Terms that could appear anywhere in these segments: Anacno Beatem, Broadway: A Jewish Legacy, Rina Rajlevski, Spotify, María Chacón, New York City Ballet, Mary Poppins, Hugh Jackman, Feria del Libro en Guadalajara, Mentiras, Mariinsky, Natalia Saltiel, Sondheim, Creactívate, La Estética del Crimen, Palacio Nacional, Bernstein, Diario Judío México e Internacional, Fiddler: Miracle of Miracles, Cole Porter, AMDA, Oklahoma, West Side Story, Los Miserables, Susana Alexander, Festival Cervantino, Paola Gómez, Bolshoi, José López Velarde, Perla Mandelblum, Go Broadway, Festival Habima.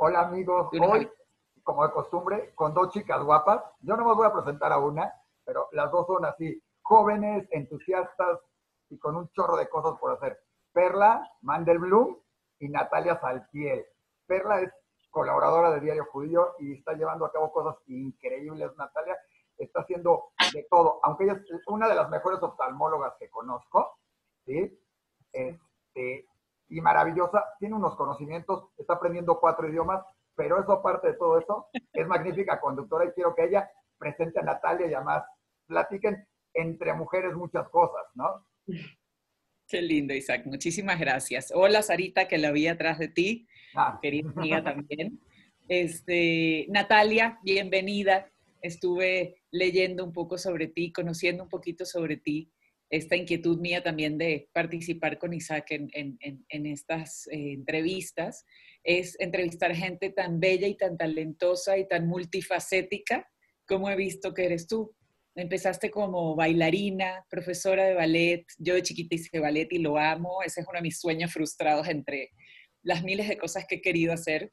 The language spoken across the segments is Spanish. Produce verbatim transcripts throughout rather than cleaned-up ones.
Hola amigos, hoy, como de costumbre, con dos chicas guapas. Yo no me voy a presentar a una, pero las dos son así, jóvenes, entusiastas y con un chorro de cosas por hacer. Perla Mandelblum y Natalia Saltiel. Perla es colaboradora de Diario Judío y está llevando a cabo cosas increíbles. Natalia está haciendo de todo, aunque ella es una de las mejores oftalmólogas que conozco, ¿sí? Este, y maravillosa, tiene unos conocimientos, está aprendiendo cuatro idiomas, pero eso, aparte de todo eso, es magnífica conductora y quiero que ella presente a Natalia y además platiquen entre mujeres muchas cosas, ¿no? Qué lindo, Isaac. Muchísimas gracias. Hola, Sarita, que la vi atrás de ti. Ah. Querida amiga también. Este, Natalia, bienvenida. Estuve leyendo un poco sobre ti, conociendo un poquito sobre ti. Esta inquietud mía también de participar con Isaac en, en, en, en estas eh, entrevistas es entrevistar gente tan bella y tan talentosa y tan multifacética como he visto que eres tú. Empezaste como bailarina, profesora de ballet. Yo de chiquita hice ballet y lo amo. Ese es uno de mis sueños frustrados entre las miles de cosas que he querido hacer.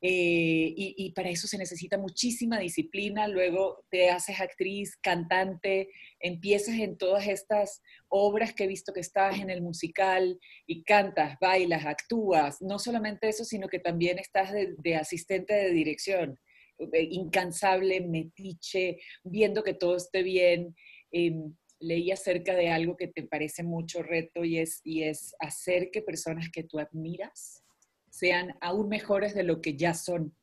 Eh, y, y para eso se necesita muchísima disciplina. Luego te haces actriz, cantante, empiezas en todas estas obras que he visto que estás en el musical y cantas, bailas, actúas. No solamente eso, sino que también estás de, de asistente de dirección. Incansable, metiche, viendo que todo esté bien. Eh, leí acerca de algo que te parece mucho reto y es, y es hacer que personas que tú admiras sean aún mejores de lo que ya son.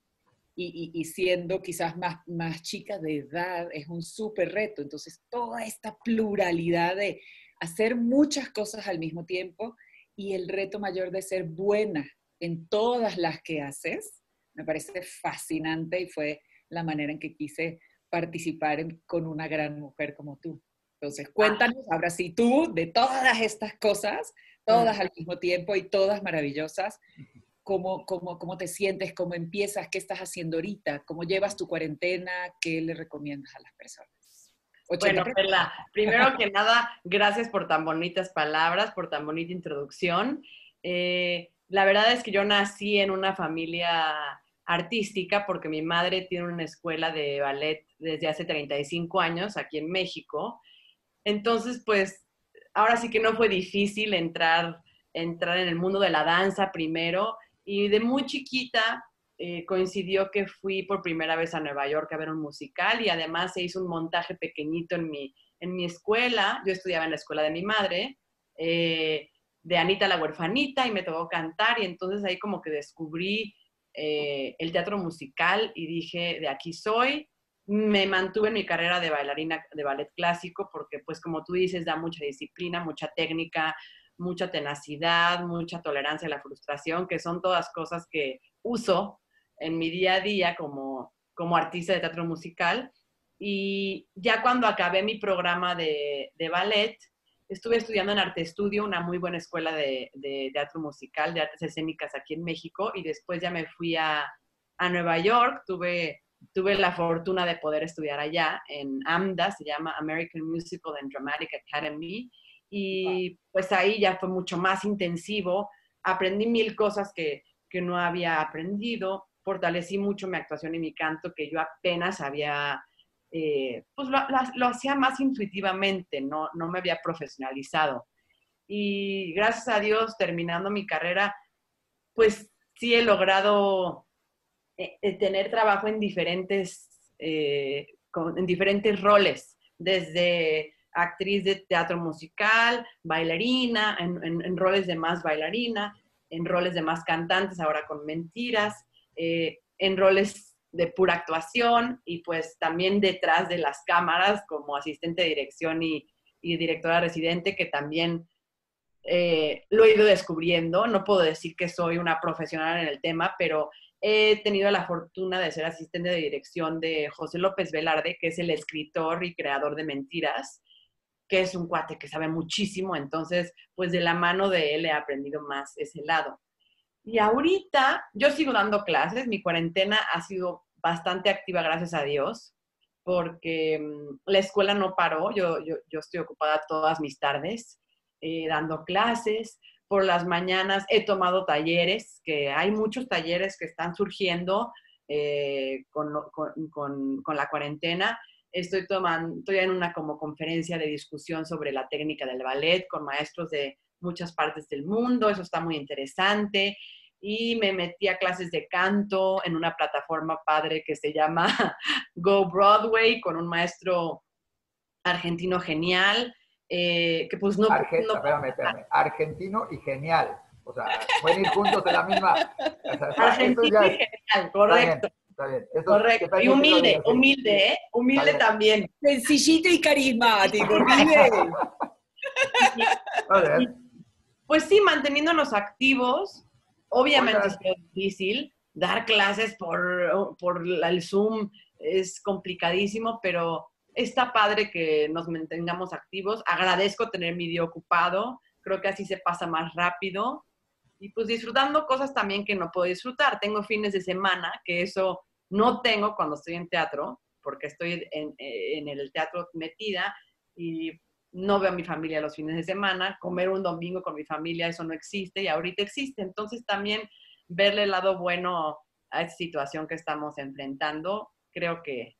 Y, y, y siendo quizás más, más chica de edad, es un súper reto. Entonces, toda esta pluralidad de hacer muchas cosas al mismo tiempo y el reto mayor de ser buena en todas las que haces, me parece fascinante y fue la manera en que quise participar en, con una gran mujer como tú. Entonces, cuéntanos ahora sí tú de todas estas cosas, todas al mismo tiempo y todas maravillosas, cómo, cómo, cómo te sientes, cómo empiezas, qué estás haciendo ahorita, cómo llevas tu cuarentena, qué le recomiendas a las personas. Bueno, Perla, primero que nada, gracias por tan bonitas palabras, por tan bonita introducción. Eh, la verdad es que yo nací en una familia artística porque mi madre tiene una escuela de ballet desde hace treinta y cinco años aquí en México. Entonces, pues, ahora sí que no fue difícil entrar, entrar en el mundo de la danza primero. Y de muy chiquita eh, coincidió que fui por primera vez a Nueva York a ver un musical y además se hizo un montaje pequeñito en mi, en mi escuela. Yo estudiaba en la escuela de mi madre, eh, de Anita la Huerfanita, y me tocó cantar. Y entonces ahí como que descubrí eh, el teatro musical y dije, de aquí soy. Me mantuve en mi carrera de bailarina de ballet clásico porque, pues, como tú dices, da mucha disciplina, mucha técnica, mucha tenacidad, mucha tolerancia a la frustración, que son todas cosas que uso en mi día a día como, como artista de teatro musical. Y ya cuando acabé mi programa de, de ballet, estuve estudiando en Arte Estudio, una muy buena escuela de, de teatro musical, de artes escénicas aquí en México, y después ya me fui a, a Nueva York. Tuve... Tuve la fortuna de poder estudiar allá en AMDA, se llama American Musical and Dramatic Academy, y wow, pues ahí ya fue mucho más intensivo. Aprendí mil cosas que, que no había aprendido, fortalecí mucho mi actuación y mi canto, que yo apenas había, eh, pues lo, lo, lo hacía más intuitivamente, no, no me había profesionalizado. Y gracias a Dios, terminando mi carrera, pues sí he logrado... tener trabajo en diferentes, eh, con, en diferentes roles, desde actriz de teatro musical, bailarina, en, en, en roles de más bailarina, en roles de más cantantes, ahora con Mentiras, eh, en roles de pura actuación y pues también detrás de las cámaras como asistente de dirección y, y directora residente, que también eh, lo he ido descubriendo. No puedo decir que soy una profesional en el tema, pero... he tenido la fortuna de ser asistente de dirección de José López Velarde, que es el escritor y creador de Mentiras, que es un cuate que sabe muchísimo. Entonces, pues de la mano de él he aprendido más ese lado. Y ahorita yo sigo dando clases. Mi cuarentena ha sido bastante activa, gracias a Dios, porque la escuela no paró. Yo, yo, yo estoy ocupada todas mis tardes eh, dando clases. por las mañanas he tomado talleres, que hay muchos talleres que están surgiendo eh, con, con, con, con la cuarentena. Estoy tomando, estoy en una como conferencia de discusión sobre la técnica del ballet con maestros de muchas partes del mundo, eso está muy interesante. Y me metí a clases de canto en una plataforma padre que se llama Go Broadway, con un maestro argentino genial. Eh, que pues no, Argento, no... Espérame, espérame. Argentino y genial. O sea, pueden ir juntos de la misma... O sea, argentino ya es... y genial, correcto. Está bien, está bien. Esto, correcto. Y humilde, humilde, ¿eh? Humilde también. Sencillito y carismático. y, pues sí, manteniéndonos activos. Obviamente es difícil, dar clases por, por el Zoom es complicadísimo, pero está padre que nos mantengamos activos. Agradezco tener mi día ocupado, creo que así se pasa más rápido. Y pues disfrutando cosas también que no puedo disfrutar. Tengo fines de semana, que eso no tengo cuando estoy en teatro, porque estoy en, en el teatro metida y no veo a mi familia los fines de semana, comer un domingo con mi familia, eso no existe y ahorita existe. Entonces también verle el lado bueno a esta situación que estamos enfrentando, creo que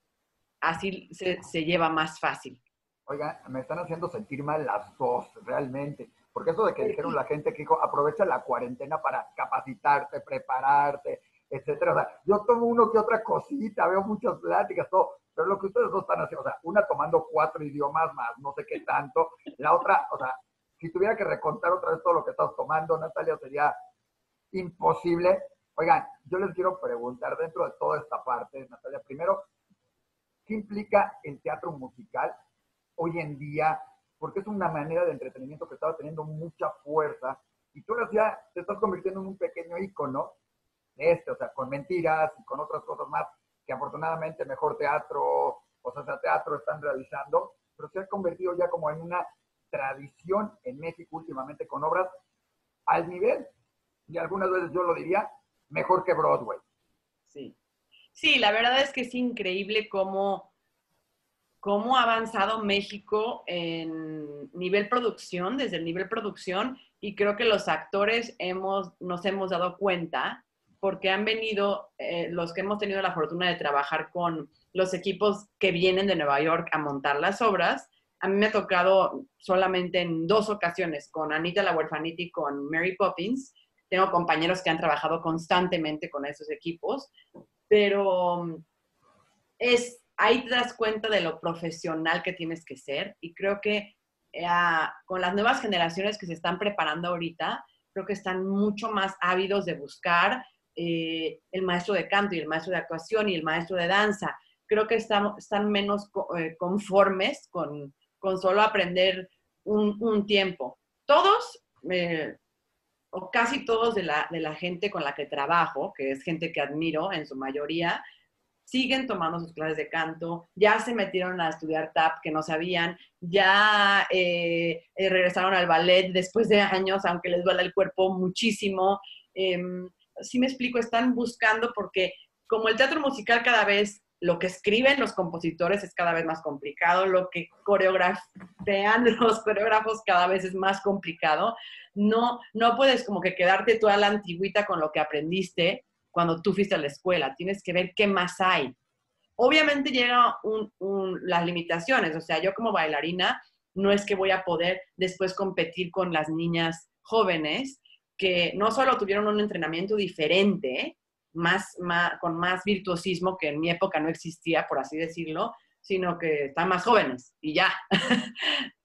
así se, se lleva más fácil. Oiga, me están haciendo sentir mal las dos, realmente. Porque eso de que dijeron la gente que dijo, aprovecha la cuarentena para capacitarte, prepararte, etcétera. O sea, yo tomo uno que otra cosita, veo muchas pláticas, todo. Pero lo que ustedes dos están haciendo, o sea, una tomando cuatro idiomas más, no sé qué tanto, la otra, o sea, si tuviera que recontar otra vez todo lo que estás tomando, Natalia, sería imposible. Oigan, yo les quiero preguntar dentro de toda esta parte, Natalia, primero, ¿qué implica el teatro musical hoy en día? Porque es una manera de entretenimiento que estaba teniendo mucha fuerza y tú ahora ya te estás convirtiendo en un pequeño ícono de este, o sea, con Mentiras y con otras cosas más, que afortunadamente Mejor Teatro, o sea, Teatro están realizando, pero se ha convertido ya como en una tradición en México últimamente con obras al nivel, y algunas veces yo lo diría, mejor que Broadway. Sí, sí, la verdad es que es increíble cómo, cómo ha avanzado México en nivel producción, desde el nivel producción, y creo que los actores hemos, nos hemos dado cuenta porque han venido eh, los que hemos tenido la fortuna de trabajar con los equipos que vienen de Nueva York a montar las obras. A mí me ha tocado solamente en dos ocasiones, con Anita la Huerfanita y con Mary Poppins. Tengo compañeros que han trabajado constantemente con esos equipos, pero es, ahí te das cuenta de lo profesional que tienes que ser y creo que eh, con las nuevas generaciones que se están preparando ahorita, creo que están mucho más ávidos de buscar Eh, el maestro de canto y el maestro de actuación y el maestro de danza. Creo que están, están menos co, eh, conformes con, con solo aprender un, un tiempo. Todos, eh, o casi todos de la, de la gente con la que trabajo, que es gente que admiro en su mayoría, siguen tomando sus clases de canto, ya se metieron a estudiar tap que no sabían, ya eh, eh, regresaron al ballet después de años, aunque les duela el cuerpo muchísimo. Eh, Sí me explico, están buscando porque como el teatro musical cada vez, lo que escriben los compositores es cada vez más complicado, lo que coreografean los coreógrafos cada vez es más complicado, no, no puedes como que quedarte toda la antigüita con lo que aprendiste cuando tú fuiste a la escuela, tienes que ver qué más hay. Obviamente llegan un, un, las limitaciones, o sea, yo como bailarina no es que voy a poder después competir con las niñas jóvenes, que no solo tuvieron un entrenamiento diferente, más, más, con más virtuosismo que en mi época no existía, por así decirlo, sino que están más jóvenes y ya.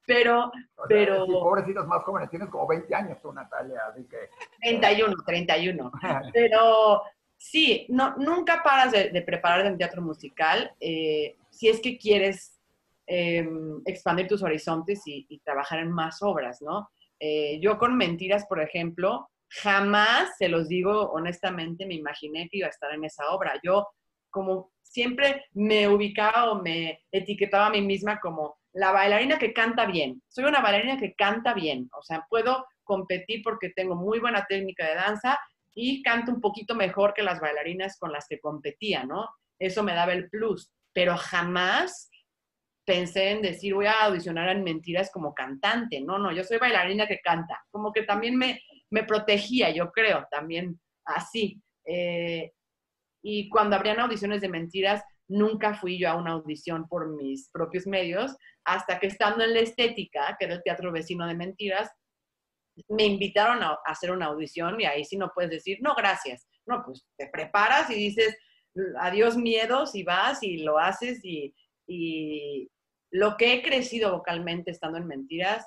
pero, o sea, pero... Sí, pobrecitos más jóvenes, tienes como veinte años tú, Natalia, así que... treinta y uno, treinta y uno. Pero sí, no, nunca paras de, de prepararte en teatro musical, eh, si es que quieres eh, expandir tus horizontes y, y trabajar en más obras, ¿no? Eh, yo con Mentiras, por ejemplo, jamás, se los digo honestamente, me imaginé que iba a estar en esa obra. Yo, como siempre, me ubicaba o me etiquetaba a mí misma como la bailarina que canta bien. Soy una bailarina que canta bien. O sea, puedo competir porque tengo muy buena técnica de danza y canto un poquito mejor que las bailarinas con las que competía, ¿no? Eso me daba el plus. Pero jamás pensé en decir, voy a audicionar en Mentiras como cantante. No, no, yo soy bailarina que canta. Como que también me, me protegía, yo creo, también así. Eh, y cuando habrían audiciones de Mentiras, nunca fui yo a una audición por mis propios medios, hasta que estando en La Estética, que era el teatro vecino de Mentiras, me invitaron a hacer una audición y ahí sí no puedes decir, no, gracias. No, pues te preparas y dices, adiós miedos, y vas y lo haces. Y, y lo que he crecido vocalmente estando en Mentiras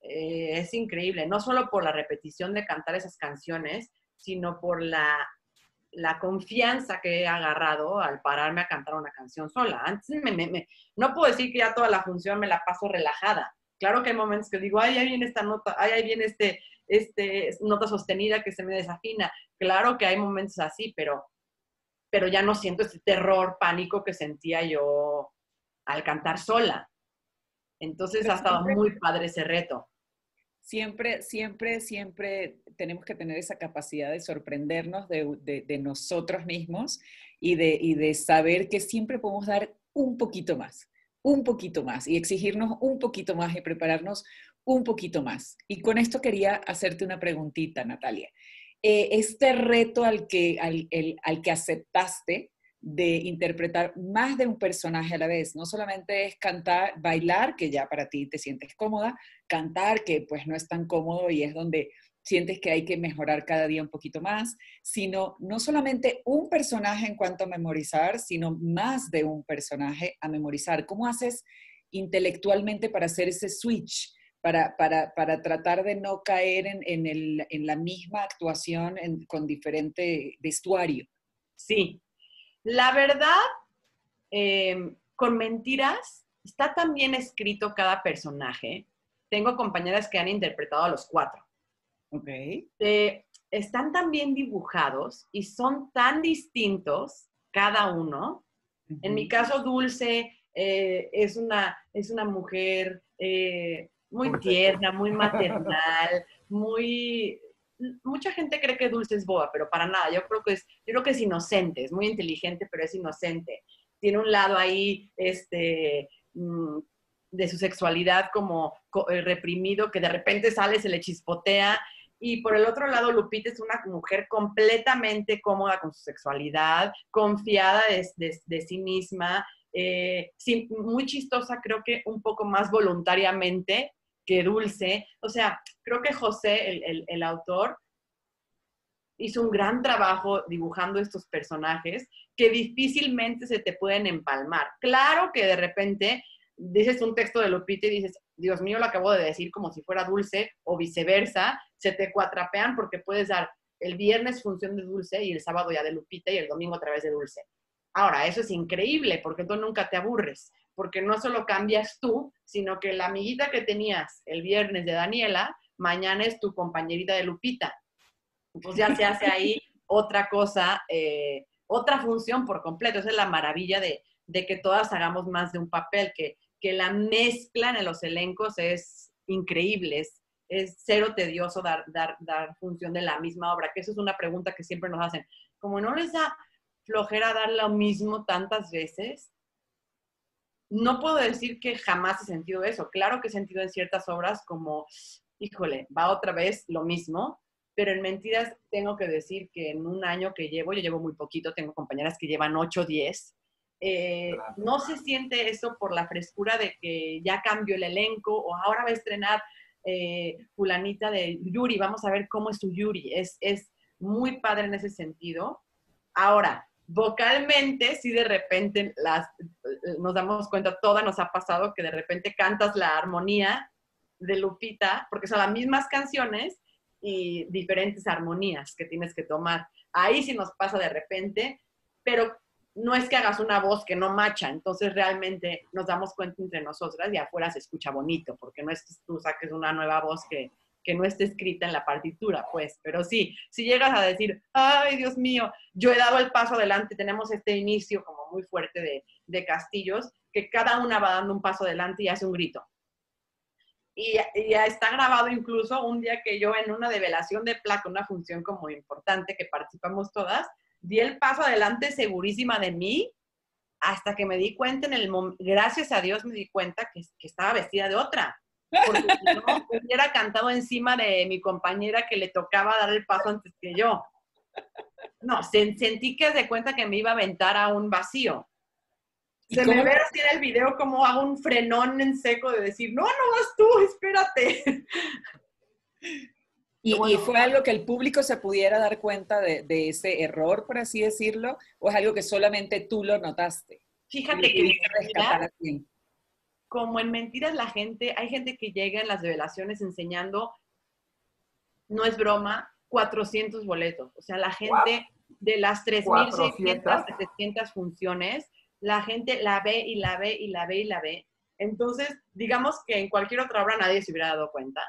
eh, es increíble, no solo por la repetición de cantar esas canciones, sino por la, la confianza que he agarrado al pararme a cantar una canción sola. Antes me, me, me, no puedo decir que ya toda la función me la paso relajada. Claro que hay momentos que digo, ay, ahí viene esta nota, ay, ahí viene este, este, nota sostenida que se me desafina. Claro que hay momentos así, pero, pero ya no siento ese terror, pánico que sentía yo al cantar sola. Entonces pero ha estado siempre, muy padre ese reto. Siempre, siempre, siempre tenemos que tener esa capacidad de sorprendernos de, de, de nosotros mismos y de, y de saber que siempre podemos dar un poquito más. un poquito más y exigirnos un poquito más y prepararnos un poquito más. Y con esto quería hacerte una preguntita, Natalia. Eh, este reto al que, al, el, al que aceptaste de interpretar más de un personaje a la vez, no solamente es cantar, bailar, que ya para ti te sientes cómoda, cantar, que pues no es tan cómodo y es donde sientes que hay que mejorar cada día un poquito más, sino no solamente un personaje en cuanto a memorizar, sino más de un personaje a memorizar. ¿Cómo haces intelectualmente para hacer ese switch, para, para, para tratar de no caer en, en, el, en la misma actuación en, con diferente vestuario? Sí, la verdad, eh, con Mentiras está tan bien escrito cada personaje. Tengo compañeras que han interpretado a los cuatro. Okay. Eh, están tan bien dibujados y son tan distintos cada uno. Uh-huh. En mi caso, Dulce eh, es, una, es una mujer eh, muy tierna, muy maternal, muy... Mucha gente cree que Dulce es boba, pero para nada. Yo creo que es, yo creo que es inocente, es muy inteligente, pero es inocente. Tiene un lado ahí, este... Mm, de su sexualidad como reprimido, que de repente sale, se le chispotea. Y por el otro lado, Lupita es una mujer completamente cómoda con su sexualidad, confiada de, de, de sí misma, eh, sin, muy chistosa, creo que un poco más voluntariamente que Dulce. O sea, creo que José, el, el, el autor, hizo un gran trabajo dibujando estos personajes que difícilmente se te pueden empalmar. Claro que de repente... dices un texto de Lupita y dices, Dios mío, lo acabo de decir como si fuera Dulce, o viceversa, se te cuatrapean porque puedes dar el viernes función de Dulce y el sábado ya de Lupita y el domingo otra vez de Dulce. Ahora, eso es increíble porque tú nunca te aburres, porque no solo cambias tú, sino que la amiguita que tenías el viernes de Daniela, mañana es tu compañerita de Lupita. Pues ya se hace ahí otra cosa, eh, otra función por completo. Esa es la maravilla de, de que todas hagamos más de un papel, que que la mezcla en los elencos es increíble, es, es cero tedioso dar, dar, dar función de la misma obra, que eso es una pregunta que siempre nos hacen. Como no les da flojera dar lo mismo tantas veces, no puedo decir que jamás he sentido eso. Claro que he sentido en ciertas obras como, híjole, va otra vez lo mismo, pero en Mentiras tengo que decir que en un año que llevo, yo llevo muy poquito, tengo compañeras que llevan ocho o diez, Eh, no se siente eso por la frescura de que ya cambió el elenco o ahora va a estrenar eh, fulanita de Yuri, vamos a ver cómo es su Yuri. Es, es muy padre en ese sentido. Ahora, vocalmente, si de repente las, nos damos cuenta, toda nos ha pasado que de repente cantas la armonía de Lupita, porque son las mismas canciones y diferentes armonías que tienes que tomar. Ahí sí nos pasa de repente, pero no es que hagas una voz que no macha, entonces realmente nos damos cuenta entre nosotras y afuera se escucha bonito, porque no es que tú saques una nueva voz que, que no esté escrita en la partitura, pues. Pero sí, si llegas a decir, ay, Dios mío, yo he dado el paso adelante, tenemos este inicio como muy fuerte de, de Castillos, que cada una va dando un paso adelante y hace un grito. Y ya está grabado incluso un día que yo en una develación de placa, una función como importante que participamos todas, di el paso adelante segurísima de mí hasta que me di cuenta en el momento, gracias a Dios me di cuenta que, que estaba vestida de otra. Porque si no, hubiera cantado encima de mi compañera que le tocaba dar el paso antes que yo. No, sentí que de cuenta que me iba a aventar a un vacío. Se me ve así en el video como hago un frenón en seco de decir, no, no vas tú, espérate. Y, bueno, ¿y fue algo que el público se pudiera dar cuenta de, de ese error, por así decirlo? ¿O es algo que solamente tú lo notaste? Fíjate que mira, como en Mentiras la gente, hay gente que llega en las revelaciones enseñando, no es broma, cuatrocientos boletos. O sea, la gente wow. de las tres mil seiscientas, setecientas funciones, la gente la ve y la ve y la ve y la ve. Entonces, digamos que en cualquier otra obra nadie se hubiera dado cuenta.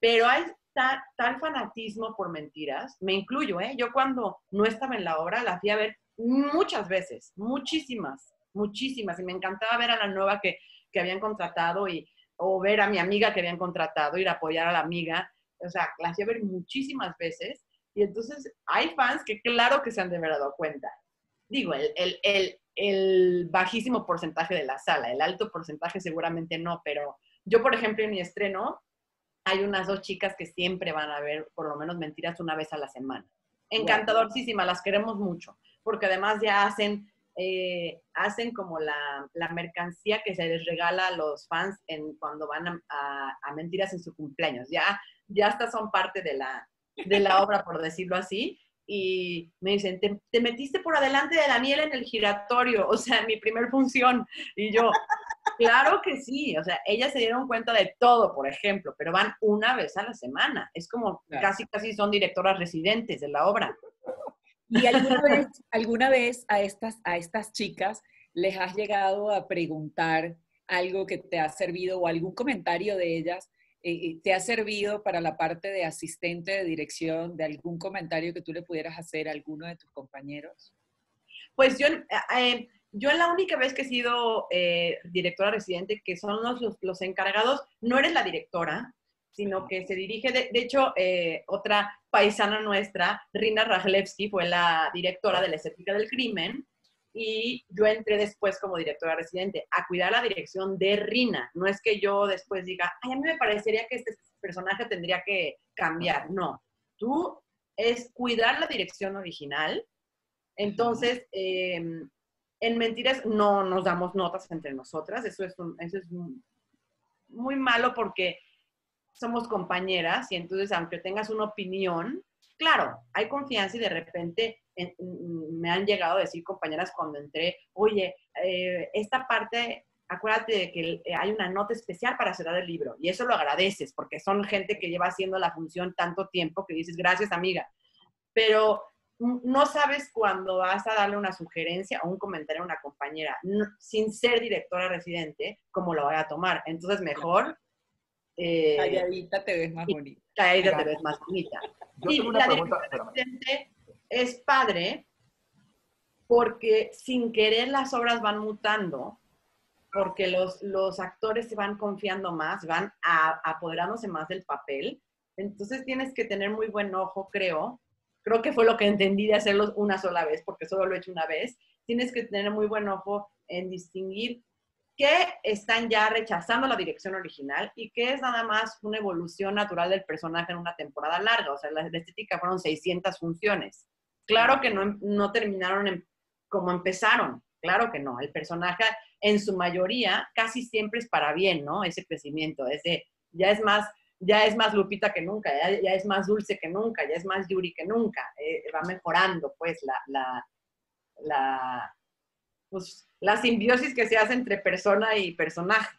Pero hay tal, tal fanatismo por Mentiras, me incluyo, ¿eh? Yo cuando no estaba en la obra la fui a ver muchas veces, muchísimas, muchísimas. Y me encantaba ver a la nueva que, que habían contratado y, o ver a mi amiga que habían contratado, ir a apoyar a la amiga. O sea, la hacía ver muchísimas veces. Y entonces hay fans que claro que se han de haber dado cuenta. Digo, el, el, el, el bajísimo porcentaje de la sala, el alto porcentaje seguramente no, pero yo, por ejemplo, en mi estreno, hay unas dos chicas que siempre van a ver por lo menos Mentiras una vez a la semana. Encantadorcísimas, las queremos mucho, porque además ya hacen, eh, hacen como la, la mercancía que se les regala a los fans en, cuando van a, a, a Mentiras en su cumpleaños. Ya, ya hasta son parte de la, de la obra, por decirlo así. Y me dicen, te, te metiste por adelante de Daniel en el giratorio, o sea, en mi primer función. Y yo, claro que sí, o sea, ellas se dieron cuenta de todo, por ejemplo, pero van una vez a la semana. Es como claro. casi, casi son directoras residentes de la obra. ¿Y alguna vez, alguna vez a, estas, a estas chicas les has llegado a preguntar algo que te ha servido o algún comentario de ellas? ¿Te ha servido para la parte de asistente de dirección de algún comentario que tú le pudieras hacer a alguno de tus compañeros? Pues yo, eh, yo la única vez que he sido eh, directora residente, que son los, los, los encargados, no eres la directora, sino que se dirige, de, de hecho, eh, otra paisana nuestra, Rina Rajlevski, fue la directora de La Estética del Crimen, y yo entré después como directora residente a cuidar la dirección de Rina. No es que yo después diga, ay, a mí me parecería que este personaje tendría que cambiar. No, tú es cuidar la dirección original. Entonces, eh, en Mentiras no nos damos notas entre nosotras. Eso es, un, eso es un, muy malo porque somos compañeras y entonces aunque tengas una opinión, claro, hay confianza y de repente en, me han llegado a decir compañeras cuando entré, oye, eh, esta parte, acuérdate de que hay una nota especial para cerrar el libro. Y eso lo agradeces porque son gente que lleva haciendo la función tanto tiempo que dices, gracias amiga. Pero no sabes cuando vas a darle una sugerencia o un comentario a una compañera no, sin ser directora residente, cómo lo vaya a tomar. Entonces mejor... Eh, calladita te ves más bonita. Calladita te ves más bonita. Yo y la pregunta, es padre porque sin querer las obras van mutando, porque los, los actores se van confiando más, van a, apoderándose más del papel. Entonces tienes que tener muy buen ojo, creo. Creo que fue lo que entendí de hacerlos una sola vez, porque solo lo he hecho una vez. Tienes que tener muy buen ojo en distinguir que están ya rechazando la dirección original y que es nada más una evolución natural del personaje en una temporada larga. O sea, la estética fueron seiscientas funciones. Claro que no, no terminaron en, como empezaron. Claro que no. El personaje, en su mayoría, casi siempre es para bien, ¿no? Ese crecimiento, ese ya es más, ya es más Lupita que nunca, ya, ya es más Dulce que nunca, ya es más Yuri que nunca. Eh, va mejorando, pues, la... la, la pues, la simbiosis que se hace entre persona y personaje.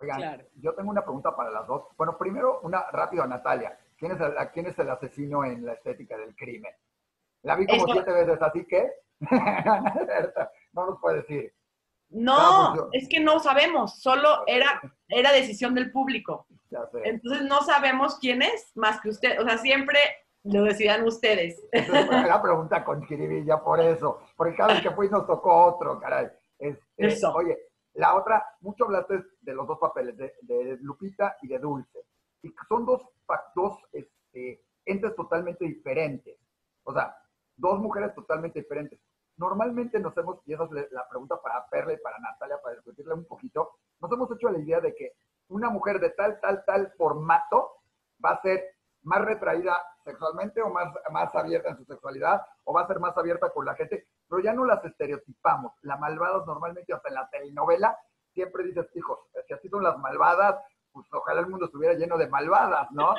Oigan, claro. Yo tengo una pregunta para las dos. Bueno, primero, una rápida, Natalia. ¿Quién es, el, ¿Quién es el asesino en La Estética del Crimen? La vi como Eso... siete veces, ¿así que? No nos puede decir. No, es que no sabemos. Solo era, era decisión del público. Ya sé. Entonces no sabemos quién es más que usted. O sea, siempre... lo decidan ustedes. Entonces, bueno, la pregunta con jiribilla por eso, porque cada vez que fui nos tocó otro, caray. Es, es, eso. Oye, la otra, mucho hablaste de los dos papeles, de, de Lupita y de Dulce, y son dos, dos este, entes totalmente diferentes, o sea, dos mujeres totalmente diferentes. Normalmente nos hemos, y esa es la pregunta para Perla y para Natalia, para discutirle un poquito, nos hemos hecho la idea de que una, mujer de tal, tal, tal formato va a ser más retraída sexualmente o más, más abierta en su sexualidad, o va a ser más abierta con la gente, pero ya no las estereotipamos. Las malvadas normalmente, hasta en la telenovela, siempre dices, hijos, si así son las malvadas, pues ojalá el mundo estuviera lleno de malvadas, ¿no?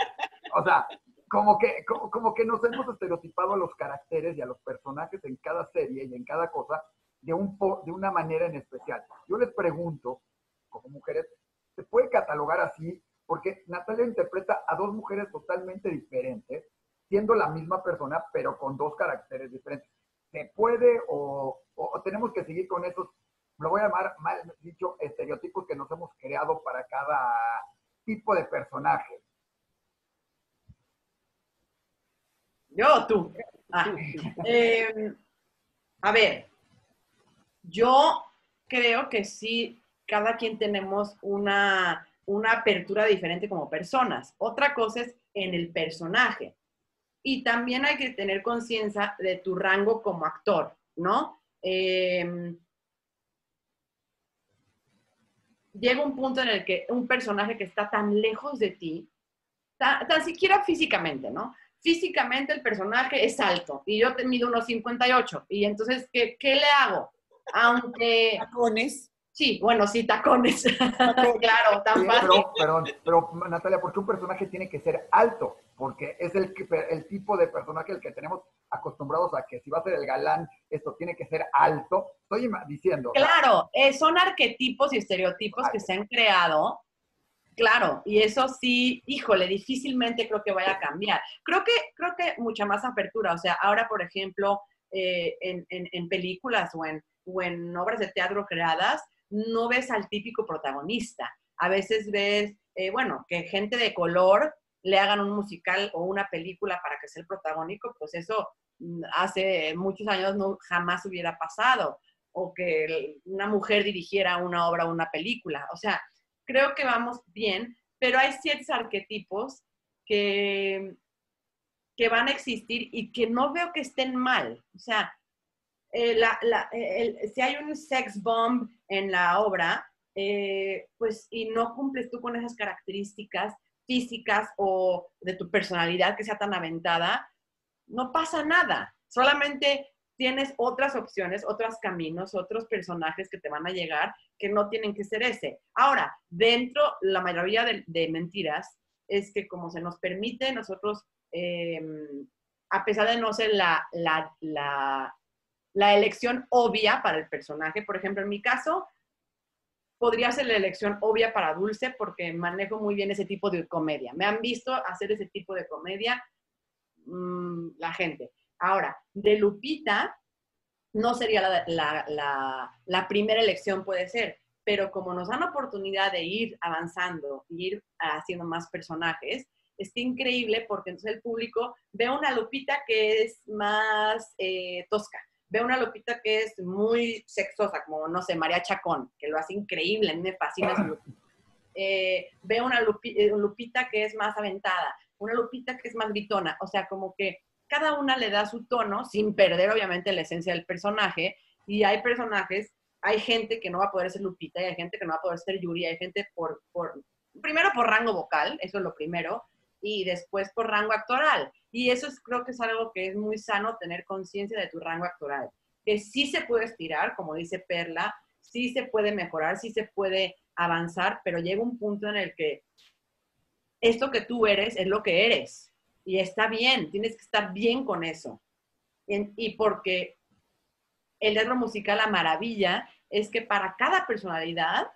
O sea, como que, como, como que nos hemos estereotipado a los caracteres y a los personajes en cada serie y en cada cosa de, un, de una manera en especial. Yo les pregunto, como mujeres, ¿se puede catalogar así? Porque Natalia interpreta a dos mujeres totalmente diferentes, siendo la misma persona, pero con dos caracteres diferentes. ¿Se puede o, o, o tenemos que seguir con esos, lo voy a llamar, mal dicho, estereotipos que nos hemos creado para cada tipo de personaje? Yo, tú. Ah, eh, a ver, yo creo que sí, cada quien tenemos una... una apertura diferente como personas. Otra cosa es en el personaje. Y también hay que tener conciencia de tu rango como actor, ¿no? Eh, llega un punto en el que un personaje que está tan lejos de ti, tan, tan siquiera físicamente, ¿no? Físicamente el personaje es alto y yo te mido unos cincuenta y ocho. Y entonces, ¿qué, qué le hago? Aunque... ¿Tacones? Sí, bueno, sí, tacones. Claro, tan sí, fácil. Pero, pero, pero, Natalia, ¿por qué un personaje tiene que ser alto? Porque es el, el tipo de personaje el que tenemos acostumbrados a que si va a ser el galán, esto tiene que ser alto. Estoy diciendo. Claro, eh, son arquetipos y estereotipos que se han creado. Claro, y eso sí, híjole, difícilmente creo que vaya a cambiar. Creo que, creo que mucha más apertura. O sea, ahora, por ejemplo, eh, en, en, en películas o en, o en obras de teatro creadas, no ves al típico protagonista. A veces ves, eh, bueno, que gente de color le hagan un musical o una película para que sea el protagónico, pues eso hace muchos años no, jamás hubiera pasado. O que una mujer dirigiera una obra o una película. O sea, creo que vamos bien, pero hay ciertos arquetipos que, que van a existir y que no veo que estén mal. O sea, Eh, la, la, el, si hay un sex bomb en la obra, eh, pues y no cumples tú con esas características físicas o de tu personalidad que sea tan aventada, no pasa nada. Solamente tienes otras opciones, otros caminos, otros personajes que te van a llegar que no tienen que ser ese. Ahora, dentro, la mayoría de, de mentiras es que como se nos permite, nosotros, eh, a pesar de no ser la... la, la la elección obvia para el personaje. Por ejemplo, en mi caso, podría ser la elección obvia para Dulce porque manejo muy bien ese tipo de comedia. Me han visto hacer ese tipo de comedia mmm, la gente. Ahora, de Lupita, no sería la, la, la, la primera elección, puede ser, pero como nos dan la oportunidad de ir avanzando y ir haciendo más personajes, está increíble porque entonces el público ve una Lupita que es más eh, tosca. Veo una Lupita que es muy sexosa, como, no sé, María Chacón, que lo hace increíble, a mí me fascina su Lupita. Eh, veo una Lupi, eh, Lupita que es más aventada, una Lupita que es más gritona. O sea, como que cada una le da su tono, sin perder, obviamente, la esencia del personaje. Y hay personajes, hay gente que no va a poder ser Lupita, y hay gente que no va a poder ser Yuri, hay gente por, por primero por rango vocal, eso es lo primero, y después por rango actoral. Y eso es, creo que es algo que es muy sano, tener conciencia de tu rango actoral. Que sí se puede estirar, como dice Perla, sí se puede mejorar, sí se puede avanzar, pero llega un punto en el que esto que tú eres es lo que eres. Y está bien, tienes que estar bien con eso. Y, y porque el teatro musical, la maravilla, es que para cada personalidad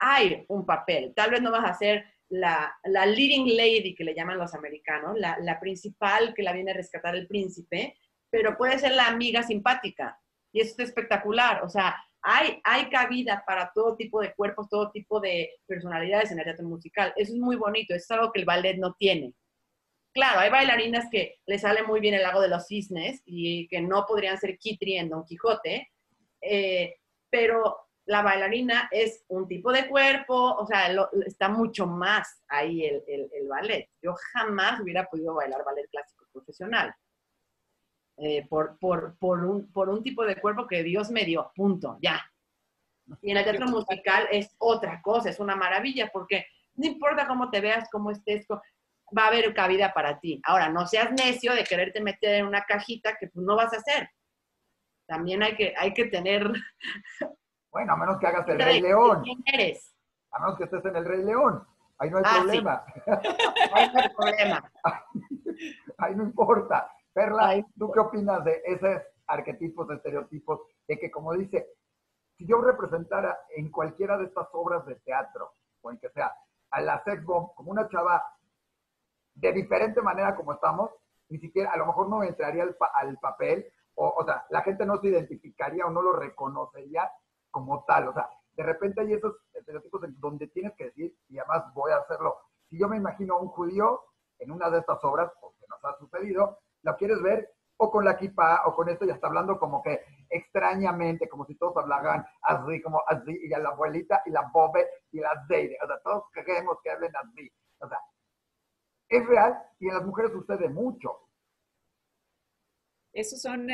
hay un papel. Tal vez no vas a hacer... La, la leading lady, que le llaman los americanos, la, la principal que la viene a rescatar el príncipe, pero puede ser la amiga simpática. Y eso es espectacular. O sea, hay, hay cabida para todo tipo de cuerpos, todo tipo de personalidades en el teatro musical. Eso es muy bonito. Eso es algo que el ballet no tiene. Claro, hay bailarinas que les sale muy bien el lago de los cisnes y que no podrían ser Kitty en Don Quijote, eh, pero... la bailarina es un tipo de cuerpo, o sea, lo, está mucho más ahí el, el, el ballet. Yo jamás hubiera podido bailar ballet clásico profesional eh, por, por, por, un, por un tipo de cuerpo que Dios me dio, punto, ya. Y en el teatro musical es otra cosa, es una maravilla, porque No importa cómo te veas, cómo estés, va a haber cabida para ti. Ahora, no seas necio de quererte meter en una cajita que pues, no vas a hacer. También hay que, hay que tener... Bueno, a menos que hagas el Rey León. ¿Quién eres? A menos que estés en el Rey León. Ahí no hay ah, problema. Sí. Ahí no hay problema. Ahí no importa. Perla, Ay, ¿tú qué opinas de esos arquetipos, de estereotipos? De que, como dice, si yo representara en cualquiera de estas obras de teatro, o en que sea, a la sex bomb, como una chava de diferente manera como estamos, ni siquiera, a lo mejor no entraría al, pa al papel, o, o sea, la gente no se identificaría o no lo reconocería como tal. O sea, de repente hay esos estereotipos en donde tienes que decir, y además voy a hacerlo. Si yo me imagino a un judío en una de estas obras, porque nos ha sucedido, lo quieres ver o con la kippah o con esto, ya está hablando como que extrañamente, como si todos hablaran así, como así, y a la abuelita, y la bobe, y la zeide. O sea, todos queremos que hablen así. O sea, es real y en las mujeres sucede mucho. Esos son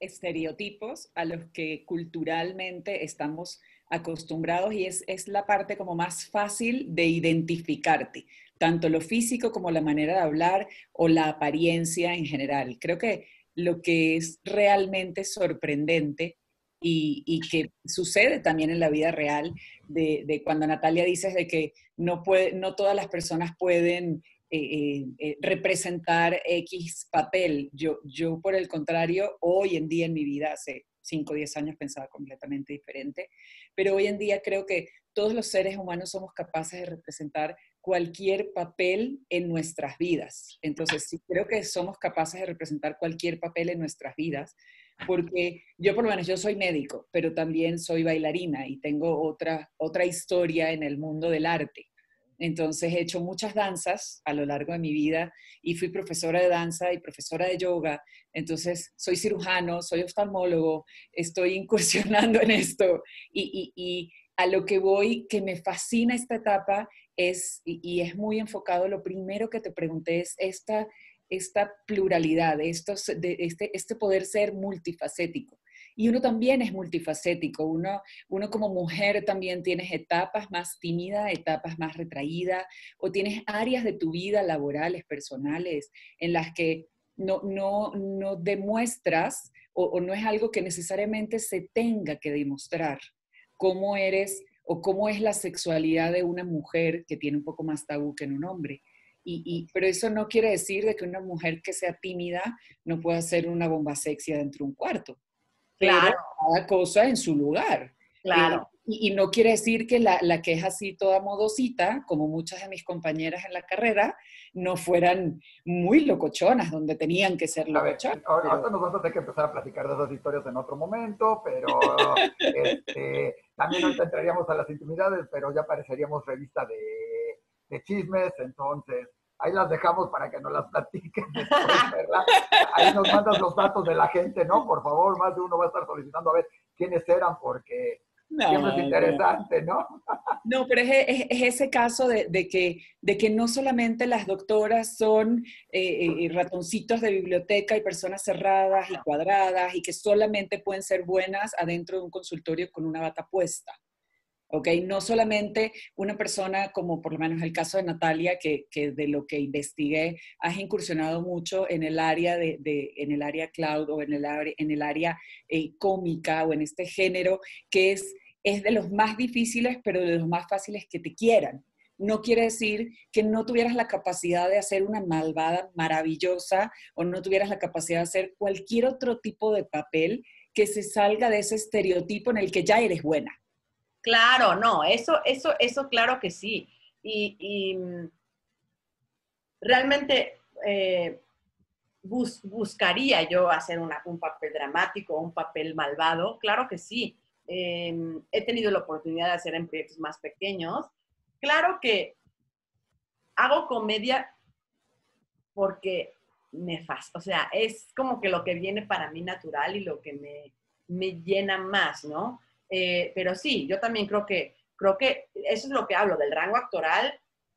estereotipos a los que culturalmente estamos acostumbrados y es, es la parte como más fácil de identificarte, tanto lo físico como la manera de hablar o la apariencia en general. Creo que lo que es realmente sorprendente y, y que sucede también en la vida real, de, de cuando Natalia dices de que no, puede, no todas las personas pueden eh, eh, representar X papel. Yo, yo, por el contrario, hoy en día en mi vida hace cinco o diez años pensaba completamente diferente, pero hoy en día creo que todos los seres humanos somos capaces de representar cualquier papel en nuestras vidas. Entonces, sí creo que somos capaces de representar cualquier papel en nuestras vidas, porque yo por lo menos, yo soy médico, pero también soy bailarina y tengo otra, otra historia en el mundo del arte. Entonces, he hecho muchas danzas a lo largo de mi vida y fui profesora de danza y profesora de yoga. Entonces, soy cirujano, soy oftalmólogo, estoy incursionando en esto. Y, y, y a lo que voy, que me fascina esta etapa, es, y, y es muy enfocado, lo primero que te pregunté es esta, esta pluralidad, estos, de, este, este poder ser multifacético. Y uno también es multifacético, uno, uno como mujer también tienes etapas más tímida, etapas más retraída, o tienes áreas de tu vida laborales, personales, en las que no, no, no demuestras o, o no es algo que necesariamente se tenga que demostrar cómo eres o cómo es la sexualidad de una mujer que tiene un poco más tabú que en un hombre. Y, y, pero eso no quiere decir de que una mujer que sea tímida no pueda ser una bomba sexy dentro de un cuarto. Claro. Cada cosa en su lugar. Claro. Eh, y, y no quiere decir que la, la que es así toda modosita, como muchas de mis compañeras en la carrera, no fueran muy locochonas donde tenían que ser locochonas. A ver, ahorita nos vamos a tener que empezar a platicar de esas historias en otro momento, pero este, también ahorita entraríamos a las intimidades, pero ya pareceríamos revista de, de chismes, entonces... Ahí las dejamos para que nos las platiquen después, ¿verdad? Ahí nos mandas los datos de la gente, ¿no? Por favor, más de uno va a estar solicitando a ver quiénes eran, porque no, siempre es interesante, ¿no? No, no pero es, es, es ese caso de, de, que, de que no solamente las doctoras son eh, ratoncitos de biblioteca y personas cerradas y cuadradas y que solamente pueden ser buenas adentro de un consultorio con una bata puesta. Okay, no solamente una persona como por lo menos el caso de Natalia, que, que de lo que investigué, has incursionado mucho en el área, de, de, en el área cloud o en el, en el área eh, cómica o en este género, que es, es de los más difíciles, pero de los más fáciles que te quieran. No quiere decir que no tuvieras la capacidad de hacer una malvada maravillosa o no tuvieras la capacidad de hacer cualquier otro tipo de papel que se salga de ese estereotipo en el que ya eres buena. Claro, no, eso, eso, eso claro que sí. Y, y realmente eh, bus, buscaría yo hacer una, un papel dramático, un papel malvado, claro que sí. Eh, he tenido la oportunidad de hacer en proyectos más pequeños. Claro que hago comedia porque me fascina, o sea, es como que lo que viene para mí natural y lo que me, me llena más, ¿no? Eh, pero sí, yo también creo que, creo que eso es lo que hablo, del rango actoral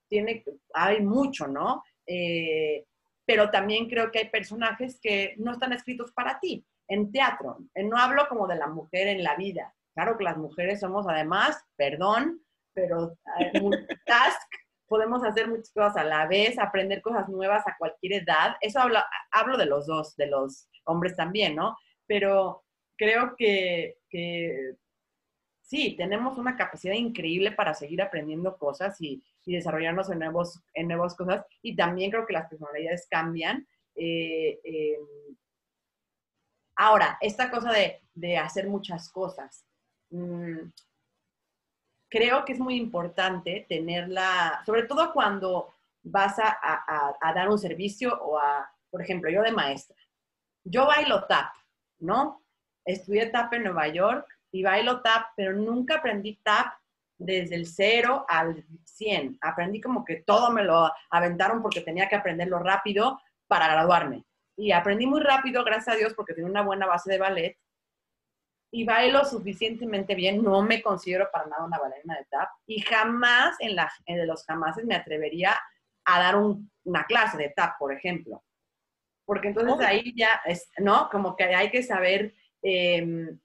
tiene, hay mucho, ¿no? Eh, pero también creo que hay personajes que no están escritos para ti, en teatro. No hablo como de la mujer en la vida. Claro que las mujeres somos además, perdón, pero multitask, podemos hacer muchas cosas a la vez, aprender cosas nuevas a cualquier edad. Eso hablo, hablo de los dos, de los hombres también, ¿no? Pero creo que, que sí, tenemos una capacidad increíble para seguir aprendiendo cosas y, y desarrollarnos en, nuevos, en nuevas cosas. Y también creo que las personalidades cambian. Eh, eh, ahora, esta cosa de, de hacer muchas cosas. Mm, creo que es muy importante tenerla, sobre todo cuando vas a, a, a dar un servicio o a, por ejemplo, yo de maestra. Yo bailo tap, ¿no? Estudié tap en Nueva York y bailo tap, pero nunca aprendí tap desde el cero al cien. Aprendí como que todo me lo aventaron porque tenía que aprenderlo rápido para graduarme. Y aprendí muy rápido, gracias a Dios, porque tenía una buena base de ballet. Y bailo suficientemente bien, no me considero para nada una bailarina de tap. Y jamás, en, la, en los jamases, me atrevería a dar un, una clase de tap, por ejemplo. Porque entonces Obvio. ahí ya, es, ¿no? Como que hay que saber eh,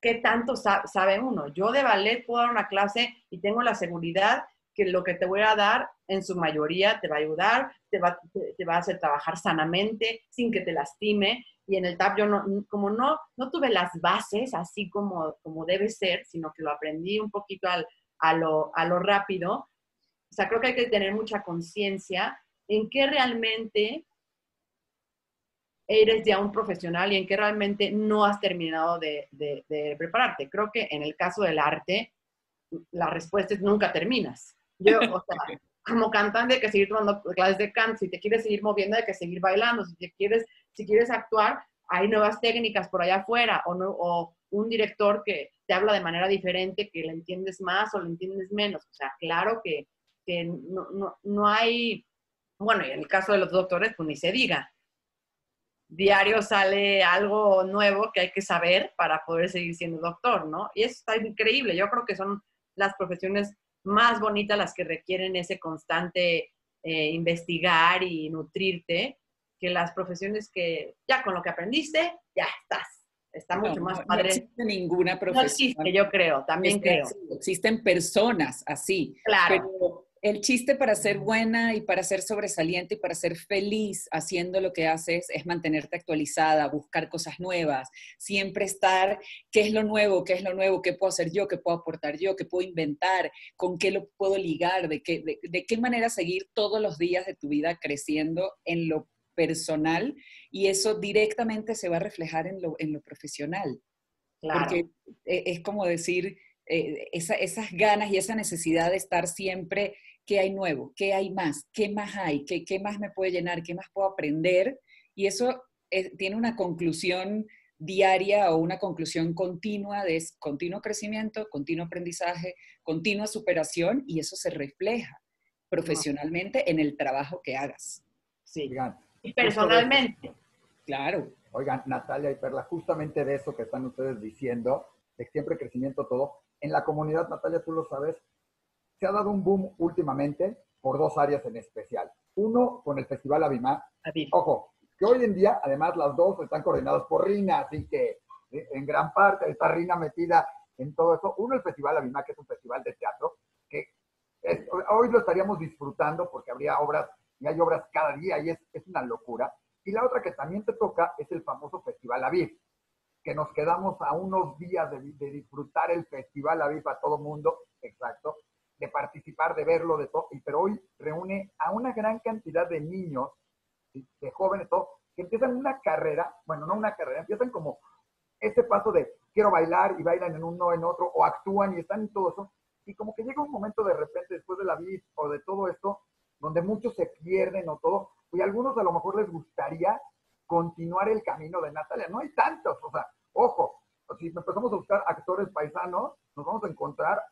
qué tanto sa- sabe uno. Yo de ballet puedo dar una clase y tengo la seguridad que lo que te voy a dar, en su mayoría, te va a ayudar, te va, te, te va a hacer trabajar sanamente, sin que te lastime. Y en el tap yo no, como no, no tuve las bases así como, como debe ser, sino que lo aprendí un poquito al, a, lo, a lo rápido. O sea, creo que hay que tener mucha conciencia en qué realmente eres ya un profesional y en que realmente no has terminado de, de, de prepararte. Creo que en el caso del arte, la respuesta es nunca terminas. Yo, o sea, como cantante hay que seguir tomando clases de canto, si te quieres seguir moviendo hay que seguir bailando, si te quieres, si quieres actuar, hay nuevas técnicas por allá afuera, o, no, o un director que te habla de manera diferente, que le entiendes más o le entiendes menos. O sea, claro que, que no, no, no hay, bueno, y en el caso de los doctores, pues ni se diga. Diario sale algo nuevo que hay que saber para poder seguir siendo doctor, ¿no? Y eso está increíble. Yo creo que son las profesiones más bonitas las que requieren ese constante eh, investigar y nutrirte, que las profesiones que ya con lo que aprendiste, ya estás. Está mucho no, más no, padre. No existe ninguna profesión. No existe, yo creo, también este, creo. Existen personas así. Claro. Pero el chiste para ser buena y para ser sobresaliente y para ser feliz haciendo lo que haces es mantenerte actualizada, buscar cosas nuevas, siempre estar, ¿qué es lo nuevo? ¿Qué es lo nuevo? ¿Qué puedo hacer yo? ¿Qué puedo aportar yo? ¿Qué puedo inventar? ¿Con qué lo puedo ligar? ¿De qué, de, de qué manera seguir todos los días de tu vida creciendo en lo personal? Y eso directamente se va a reflejar en lo, en lo profesional. Claro. Porque es como decir, eh, esa, esas ganas y esa necesidad de estar siempre... ¿Qué hay nuevo? ¿Qué hay más? ¿Qué más hay? ¿Qué, qué más me puede llenar? ¿Qué más puedo aprender? Y eso es, tiene una conclusión diaria o una conclusión continua de continuo crecimiento, continuo aprendizaje, continua superación, y eso se refleja profesionalmente no. en el trabajo que hagas. Sí, Oigan, y personalmente. Claro. Oigan, Natalia y Perla, justamente de eso que están ustedes diciendo, de siempre crecimiento todo, en la comunidad, Natalia, tú lo sabes, se ha dado un boom últimamente por dos áreas en especial. Uno, con el Festival Habima. Ojo, que hoy en día, además, las dos están coordinadas por Rina, así que en gran parte está Rina metida en todo eso. Uno, el Festival Habima, que es un festival de teatro, que es, hoy lo estaríamos disfrutando porque habría obras, y hay obras cada día, y es, es una locura. Y la otra que también te toca es el famoso Festival Aviv, que nos quedamos a unos días de, de disfrutar el Festival Aviv a todo mundo, exacto, de participar, de verlo, de todo, pero hoy reúne a una gran cantidad de niños, de jóvenes, todo, que empiezan una carrera, bueno, no una carrera, empiezan como este paso de quiero bailar y bailan en uno, en otro, o actúan y están en todo eso, y como que llega un momento de repente después de la vida o de todo esto, donde muchos se pierden o todo, y a algunos a lo mejor les gustaría continuar el camino de Natalia, no hay tantos, o sea, ojo, si empezamos a buscar actores paisanos, nos vamos a encontrar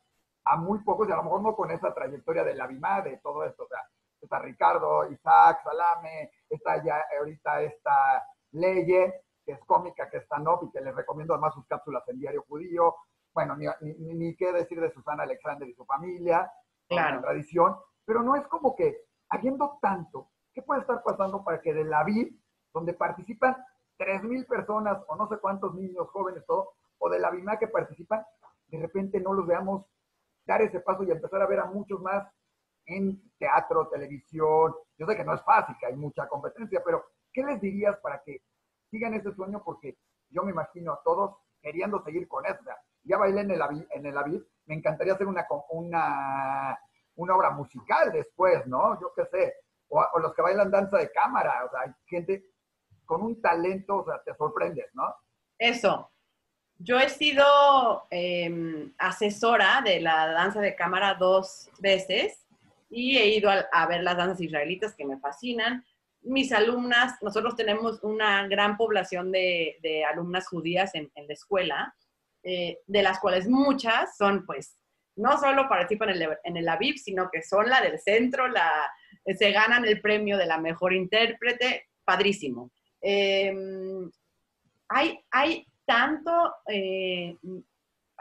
a muy pocos, y a lo mejor no con esa trayectoria de la Bimá, de todo esto, o sea, está Ricardo, Isaac, Salame, está ya ahorita esta Leye, que es cómica, que es stand-up, y que les recomiendo además sus cápsulas en Diario Judío, bueno, ni, ni, ni qué decir de Susana Alexander y su familia, claro, la tradición, pero no es como que, habiendo tanto, ¿qué puede estar pasando para que de la Bimá, donde participan tres mil personas, o no sé cuántos niños, jóvenes, todo, o de la Bimá que participan, de repente no los veamos dar ese paso y empezar a ver a muchos más en teatro, televisión. Yo sé que no es fácil, que hay mucha competencia, pero ¿qué les dirías para que sigan ese sueño? Porque yo me imagino a todos queriendo seguir con eso. Ya bailé en el Aviv, en el Aviv. Me encantaría hacer una, una, una obra musical después, ¿no? Yo qué sé. O, o los que bailan danza de cámara. O sea, hay gente con un talento, o sea, te sorprendes, ¿no? Eso. Yo he sido eh, asesora de la danza de cámara dos veces y he ido a, a ver las danzas israelitas que me fascinan. Mis alumnas, nosotros tenemos una gran población de, de alumnas judías en, en la escuela, eh, de las cuales muchas son, pues, no solo participan en el, en el Aviv, sino que son la del centro, la, se ganan el premio de la mejor intérprete, padrísimo. Eh, hay, hay tanto, eh,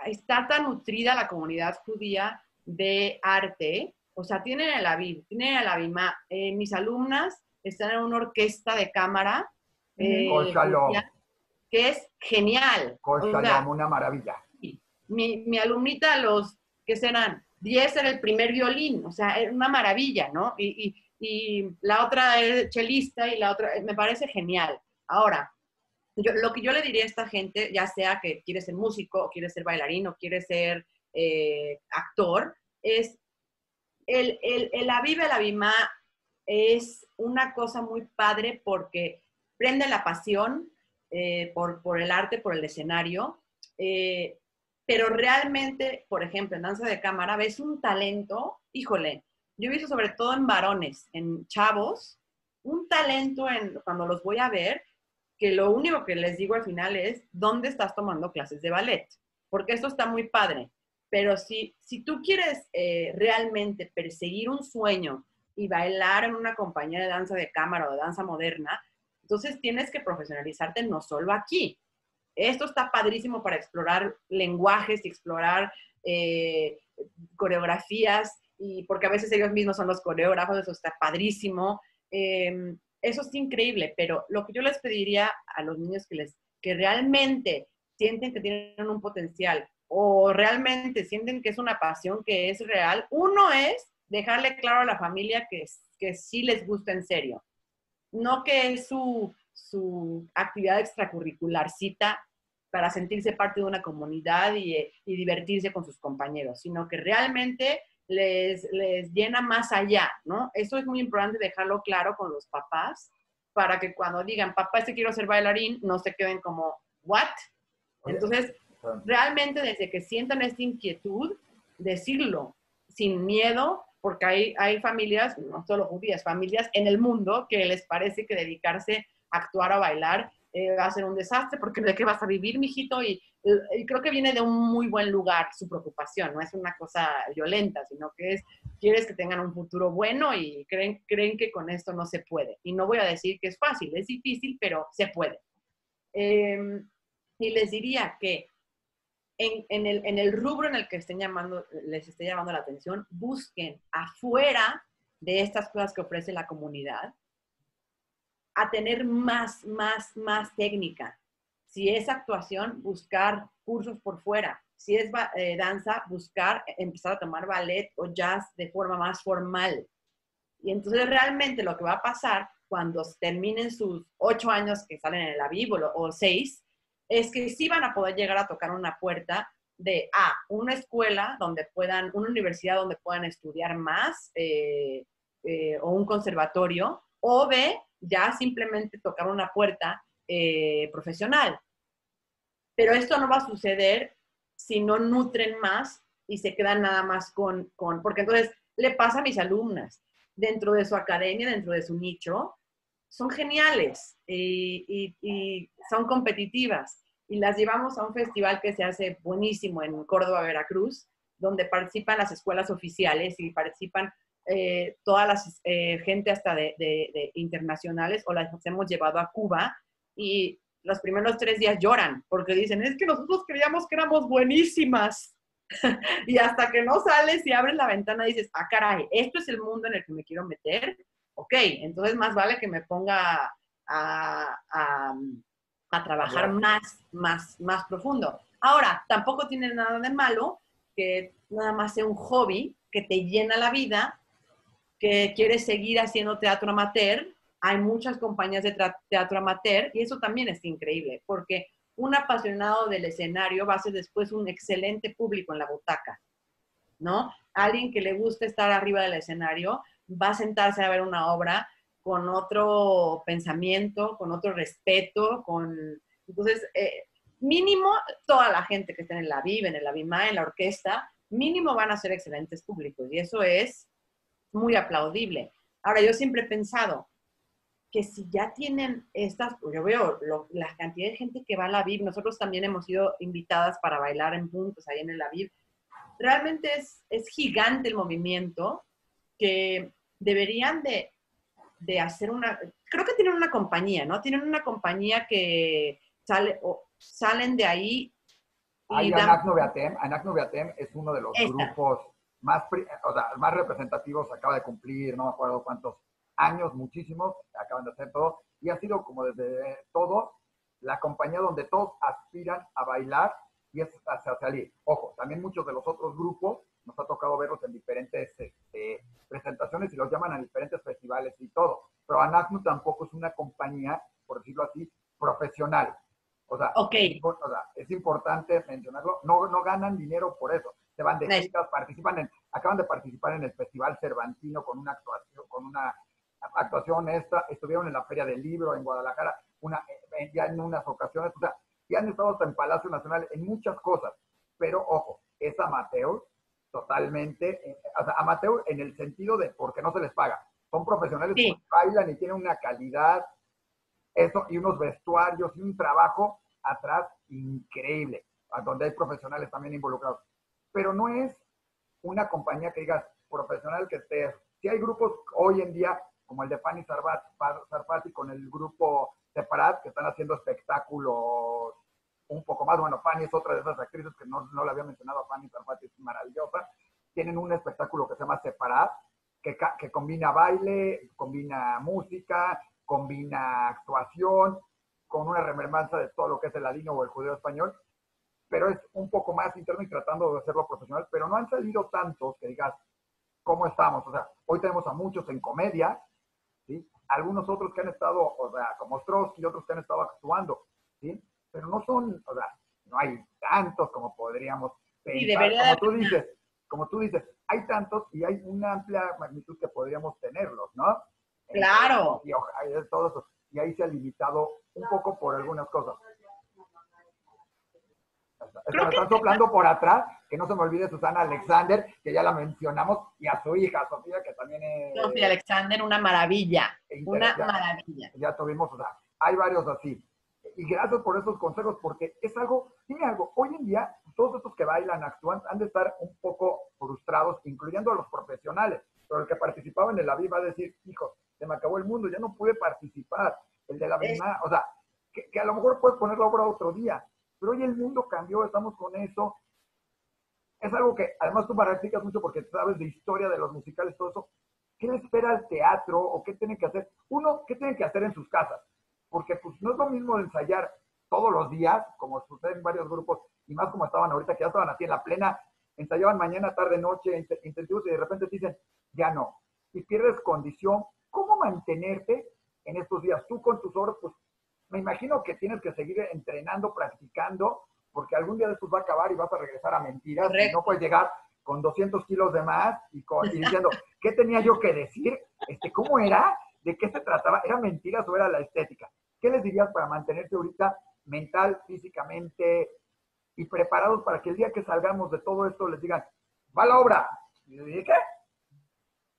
está tan nutrida la comunidad judía de arte, o sea, tienen el Aviv, tienen el Avima, eh, mis alumnas están en una orquesta de cámara eh, que es genial. Shalom, o sea, una maravilla. Mi, mi alumnita, los que serán diez, era el primer violín, o sea, era una maravilla, ¿no? Y, y, y la otra es chelista y la otra, me parece genial. Ahora, yo, lo que yo le diría a esta gente, ya sea que quiere ser músico, o quiere ser bailarín, o quiere ser eh, actor, es el, el, el Aviv, el Avimá, es una cosa muy padre porque prende la pasión eh, por, por el arte, por el escenario, eh, pero realmente, por ejemplo, en danza de cámara ves un talento, híjole, yo he visto sobre todo en varones, en chavos, un talento en, cuando los voy a ver, que lo único que les digo al final es, ¿dónde estás tomando clases de ballet? Porque esto está muy padre, pero si, si tú quieres eh, realmente perseguir un sueño y bailar en una compañía de danza de cámara o de danza moderna, entonces tienes que profesionalizarte no solo aquí. Esto está padrísimo para explorar lenguajes y explorar eh, coreografías, y porque a veces ellos mismos son los coreógrafos, eso está padrísimo. Eh, eso es increíble, pero lo que yo les pediría a los niños que, les, que realmente sienten que tienen un potencial o realmente sienten que es una pasión que es real, uno es dejarle claro a la familia que, que sí les gusta en serio. No que es su, su actividad extracurricularcita para sentirse parte de una comunidad y, y divertirse con sus compañeros, sino que realmente les, les llena más allá, ¿no? Eso es muy importante dejarlo claro con los papás para que cuando digan, papá, este quiero ser bailarín, no se queden como, ¿what? Entonces, realmente desde que sientan esta inquietud, decirlo sin miedo, porque hay, hay familias, no solo judías, familias en el mundo que les parece que dedicarse a actuar o a bailar eh, va a ser un desastre, porque ¿de qué vas a vivir, mijito? Y, y creo que viene de un muy buen lugar su preocupación, no es una cosa violenta, sino que es, quieres que tengan un futuro bueno y creen, creen que con esto no se puede. Y no voy a decir que es fácil, es difícil, pero se puede. Eh, y les diría que En, en, el, en el rubro en el que estén llamando, les esté llamando la atención, busquen afuera de estas cosas que ofrece la comunidad a tener más, más, más técnica. Si es actuación, buscar cursos por fuera. Si es eh, danza, buscar empezar a tomar ballet o jazz de forma más formal. Y entonces realmente lo que va a pasar cuando terminen sus ocho años que salen en el Aviv o seis, es que sí van a poder llegar a tocar una puerta de, ah, una escuela donde puedan, una universidad donde puedan estudiar más, eh, eh, o un conservatorio, o B, ya simplemente tocar una puerta eh, profesional. Pero esto no va a suceder si no nutren más y se quedan nada más con, con porque entonces le pasa a mis alumnas, dentro de su academia, dentro de su nicho, son geniales y, y, y son competitivas. Y las llevamos a un festival que se hace buenísimo en Córdoba, Veracruz, donde participan las escuelas oficiales y participan eh, todas las eh, gente hasta de, de, de internacionales, o las hemos llevado a Cuba, y los primeros tres días lloran porque dicen, es que nosotros creíamos que éramos buenísimas. Y hasta que no sales y abres la ventana dices, ah, caray, esto es el mundo en el que me quiero meter. Ok, entonces más vale que me ponga a, a, a trabajar más, más, más profundo. Ahora, tampoco tiene nada de malo que nada más sea un hobby que te llena la vida que quiere seguir haciendo teatro amateur, hay muchas compañías de teatro amateur y eso también es increíble, porque un apasionado del escenario va a ser después un excelente público en la butaca, ¿no? Alguien que le guste estar arriba del escenario va a sentarse a ver una obra con otro pensamiento, con otro respeto, con... Entonces, eh, mínimo toda la gente que está en el Aviv, en el Habima, en la orquesta, mínimo van a ser excelentes públicos y eso es muy aplaudible. Ahora, yo siempre he pensado que si ya tienen estas, yo veo lo, la cantidad de gente que va al Aviv, nosotros también hemos sido invitadas para bailar en puntos ahí en el Aviv, realmente es, es gigante el movimiento que deberían de, de hacer una, creo que tienen una compañía, ¿no? Tienen una compañía que sale, o, salen de ahí. Ahí Anacno Beatem, Anacno Beatem es uno de los esta. grupos más, o sea, más representativos, acaba de cumplir, no me acuerdo cuántos, años muchísimos, acaban de hacer todo, y ha sido como desde todo, la compañía donde todos aspiran a bailar y a salir. Ojo, también muchos de los otros grupos, nos ha tocado verlos en diferentes este, presentaciones y los llaman a diferentes festivales y todo, pero Anacno tampoco es una compañía, por decirlo así, profesional. O sea, okay. es, o sea es importante mencionarlo, no, no ganan dinero por eso, se van de nice. citas, participan en, acaban de participar en el Festival Cervantino con una actuación, con una actuación extra, estuvieron en la Feria del Libro en Guadalajara, una, ya en unas ocasiones, o sea, ya han estado hasta en Palacio Nacional, en muchas cosas, pero ojo, es amateur, totalmente, eh, o sea, amateur en el sentido de porque no se les paga, son profesionales sí. que bailan y tienen una calidad, eso, y unos vestuarios, y un trabajo atrás increíble, donde hay profesionales también involucrados, pero no es una compañía que digas, profesional que esté, si hay grupos hoy en día, como el de Fanny Sarfati con el grupo Separat, que están haciendo espectáculos un poco más. Bueno, Fanny es otra de esas actrices que no, no la había mencionado. Fanny Sarfati es maravillosa. Tienen un espectáculo que se llama Separat, que, que combina baile, combina música, combina actuación, con una remembranza de todo lo que es el ladino o el judeo español, pero es un poco más interno y tratando de hacerlo profesional. Pero no han salido tantos que digas, ¿cómo estamos? O sea, hoy tenemos a muchos en comedia, ¿sí? Algunos otros que han estado, o sea, como Strosky y otros que han estado actuando, ¿sí? Pero no son, o sea, no hay tantos como podríamos pensar. Y de verdad, como tú dices, como tú dices, hay tantos y hay una amplia magnitud que podríamos tenerlos, ¿no? Claro. Y, y, todo eso. Y ahí se ha limitado un poco por algunas cosas. Me están soplando por atrás, que no se me olvide Susana Alexander, que ya la mencionamos, y a su hija, Sofía, que también es... Sofía Alexander, una maravilla, una maravilla. Ya tuvimos, o sea, hay varios así. Y gracias por esos consejos, porque es algo, dime algo, hoy en día, todos estos que bailan, actúan, han de estar un poco frustrados, incluyendo a los profesionales, pero el que participaba en el Aviv va a decir, hijo, se me acabó el mundo, ya no pude participar, el de la misma, o sea, que, que a lo mejor puedes poner la obra otro día, pero hoy el mundo cambió, estamos con eso. Es algo que además tú practicas mucho porque sabes de historia de los musicales, todo eso. ¿Qué le espera al teatro o qué tienen que hacer? Uno, ¿qué tienen que hacer en sus casas? Porque pues no es lo mismo ensayar todos los días, como sucede en varios grupos, y más como estaban ahorita, que ya estaban así en la plena, ensayaban mañana, tarde, noche, intensivos, y de repente te dicen, ya no. Y pierdes condición. ¿Cómo mantenerte en estos días? Tú con tus obras, pues, me imagino que tienes que seguir entrenando, practicando, porque algún día después va a acabar y vas a regresar a Mentiras. Correcto. Y no puedes llegar con doscientos kilos de más y, con, y diciendo, ¿qué tenía yo que decir? Este, ¿Cómo era? ¿De qué se trataba? ¿Era Mentiras o era La Estética? ¿Qué les dirías para mantenerte ahorita mental, físicamente y preparados para que el día que salgamos de todo esto les digan, ¡va la obra! ¿Y les dije qué?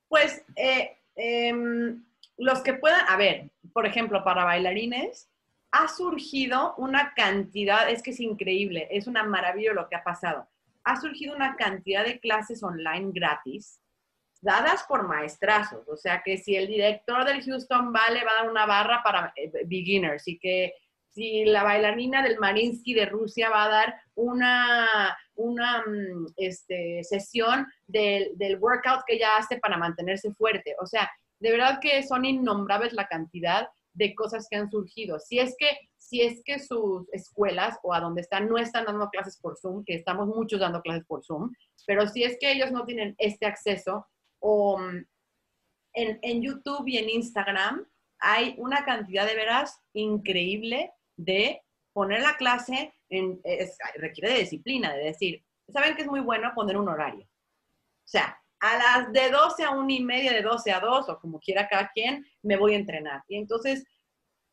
Pues, eh, eh, los que puedan, a ver, por ejemplo, para bailarines, ha surgido una cantidad, es que es increíble, es una maravilla lo que ha pasado. Ha surgido una cantidad de clases online gratis, dadas por maestrazos. O sea, que si el director del Houston Ballet va a dar una barra para beginners, y que si la bailarina del Mariinsky de Rusia va a dar una, una este, sesión del, del workout que ella hace para mantenerse fuerte. O sea, de verdad que son innombrables la cantidad de cosas que han surgido. Si es que, si es que sus escuelas o a donde están no están dando clases por Zoom, que estamos muchos dando clases por Zoom, pero si es que ellos no tienen este acceso o, en, en YouTube y en Instagram hay una cantidad de veras increíble de poner la clase, en, es, requiere de disciplina, de decir, saben que es muy bueno poner un horario. O sea, a las de doce a una y media, de doce a dos, o como quiera cada quien, me voy a entrenar. Y entonces,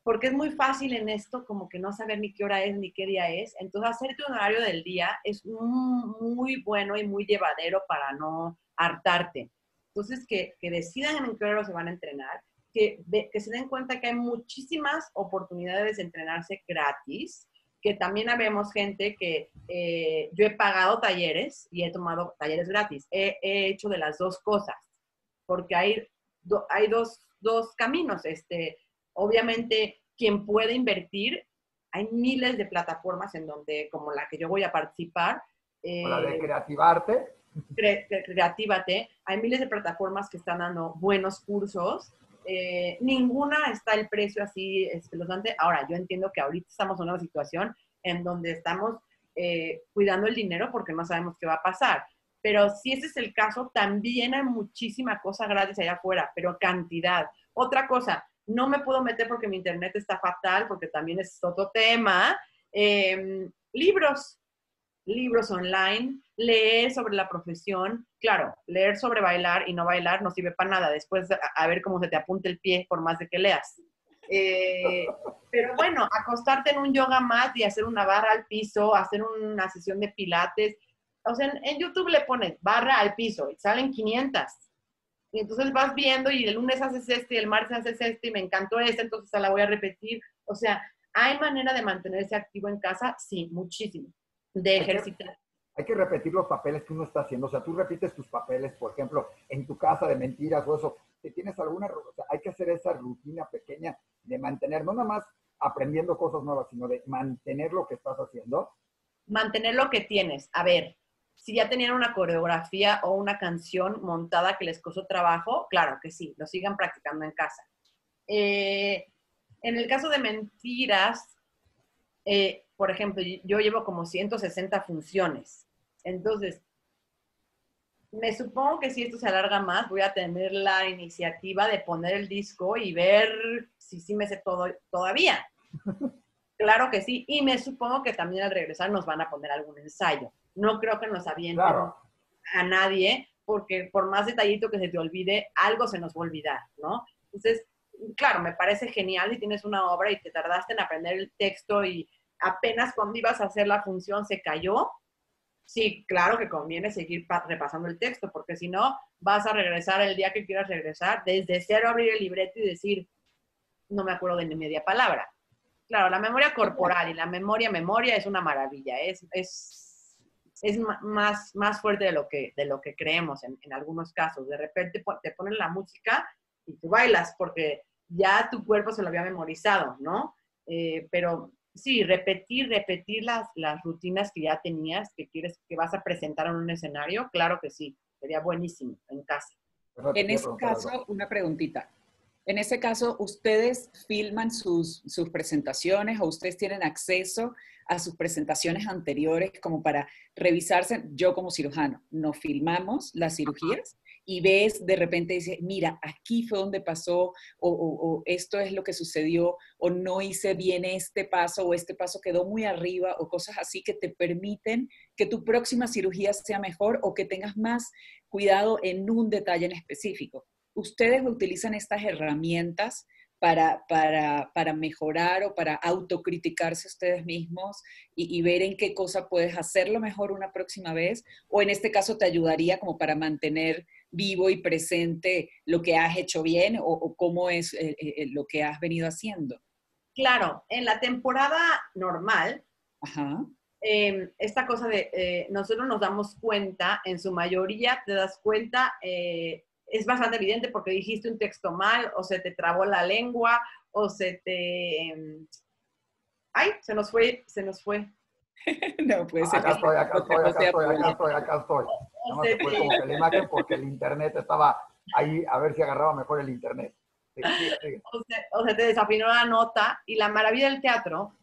porque es muy fácil en esto como que no saber ni qué hora es, ni qué día es. Entonces, hacerte un horario del día es muy bueno y muy llevadero para no hartarte. Entonces, que, que decidan en qué horario se van a entrenar, que, que se den cuenta que hay muchísimas oportunidades de entrenarse gratis, que también habemos gente que eh, yo he pagado talleres y he tomado talleres gratis. He, he hecho de las dos cosas, porque hay, do, hay dos, dos caminos. Este, obviamente, quien puede invertir, hay miles de plataformas en donde, como la que yo voy a participar. Eh, la de Creativarte. Cre, cre, creatívate. Hay miles de plataformas que están dando buenos cursos. Eh, ninguna está el precio así espeluznante. Ahora, yo entiendo que ahorita estamos en una situación en donde estamos eh, cuidando el dinero porque no sabemos qué va a pasar. Pero si ese es el caso, también hay muchísima cosa gratis allá afuera, pero cantidad. Otra cosa, no me puedo meter porque mi internet está fatal, porque también es otro tema. Eh, libros, libros online, leer sobre la profesión. Claro, leer sobre bailar y no bailar no sirve para nada. Después a, a ver cómo se te apunta el pie por más de que leas. Eh, pero bueno, acostarte en un yoga mat y hacer una barra al piso, hacer una sesión de pilates. O sea, en, en YouTube le pones barra al piso y salen quinientas. Y entonces vas viendo y el lunes haces este y el martes haces este y me encantó este, entonces la voy a repetir. O sea, ¿hay manera de mantenerse activo en casa? Sí, muchísimo. De ejercitar. Hay que repetir los papeles que uno está haciendo. O sea, tú repites tus papeles, por ejemplo, en tu casa de mentiras o eso. Si tienes alguna... O sea, hay que hacer esa rutina pequeña de mantener, no nada más aprendiendo cosas nuevas, sino de mantener lo que estás haciendo. Mantener lo que tienes. A ver, si ya tenían una coreografía o una canción montada que les costó trabajo, claro que sí, lo sigan practicando en casa. Eh, en el caso de mentiras, eh, por ejemplo, yo llevo como ciento sesenta funciones. Entonces, me supongo que si esto se alarga más, voy a tener la iniciativa de poner el disco y ver si sí me sé todo todavía. Claro que sí. Y me supongo que también al regresar nos van a poner algún ensayo. No creo que nos avienten claro. a nadie, porque por más detallito que se te olvide, algo se nos va a olvidar, ¿no? Entonces, claro, me parece genial si tienes una obra y te tardaste en aprender el texto y apenas cuando ibas a hacer la función se cayó. Sí, claro que conviene seguir repasando el texto, porque si no, vas a regresar el día que quieras regresar, desde cero abrir el libreto y decir, no me acuerdo de ni media palabra. Claro, la memoria corporal y la memoria memoria es una maravilla, es, es, es más, más fuerte de lo que, de lo que creemos en, en algunos casos. De repente te ponen la música y tú bailas, porque ya tu cuerpo se lo había memorizado, ¿no? Eh, pero... Sí, repetir, repetir las, las rutinas que ya tenías, que quieres, que vas a presentar en un escenario, claro que sí, sería buenísimo en casa. En ese caso, una preguntita. En ese caso, ¿ustedes filman sus, sus presentaciones o ustedes tienen acceso a sus presentaciones anteriores como para revisarse? Yo como cirujano, nos filmamos las cirugías y ves, de repente dices, mira, aquí fue donde pasó o, o, o esto es lo que sucedió o no hice bien este paso o este paso quedó muy arriba o cosas así que te permiten que tu próxima cirugía sea mejor o que tengas más cuidado en un detalle en específico. ¿Ustedes utilizan estas herramientas para, para, para mejorar o para autocriticarse ustedes mismos y, y ver en qué cosa puedes hacerlo mejor una próxima vez? ¿O en este caso te ayudaría como para mantener vivo y presente lo que has hecho bien o, o cómo es eh, eh, lo que has venido haciendo? Claro, en la temporada normal, ajá. Eh, esta cosa de eh, nosotros nos damos cuenta, en su mayoría te das cuenta... Eh, es bastante evidente porque dijiste un texto mal, o se te trabó la lengua, o se te... ¡Ay! Se nos fue, se nos fue. No, pues... Acá estoy, acá estoy, acá estoy, acá estoy, acá estoy. Nada más se fue como que la imagen porque el internet estaba ahí, a ver si agarraba mejor el internet. O se te desafinó la nota, y la maravilla del teatro,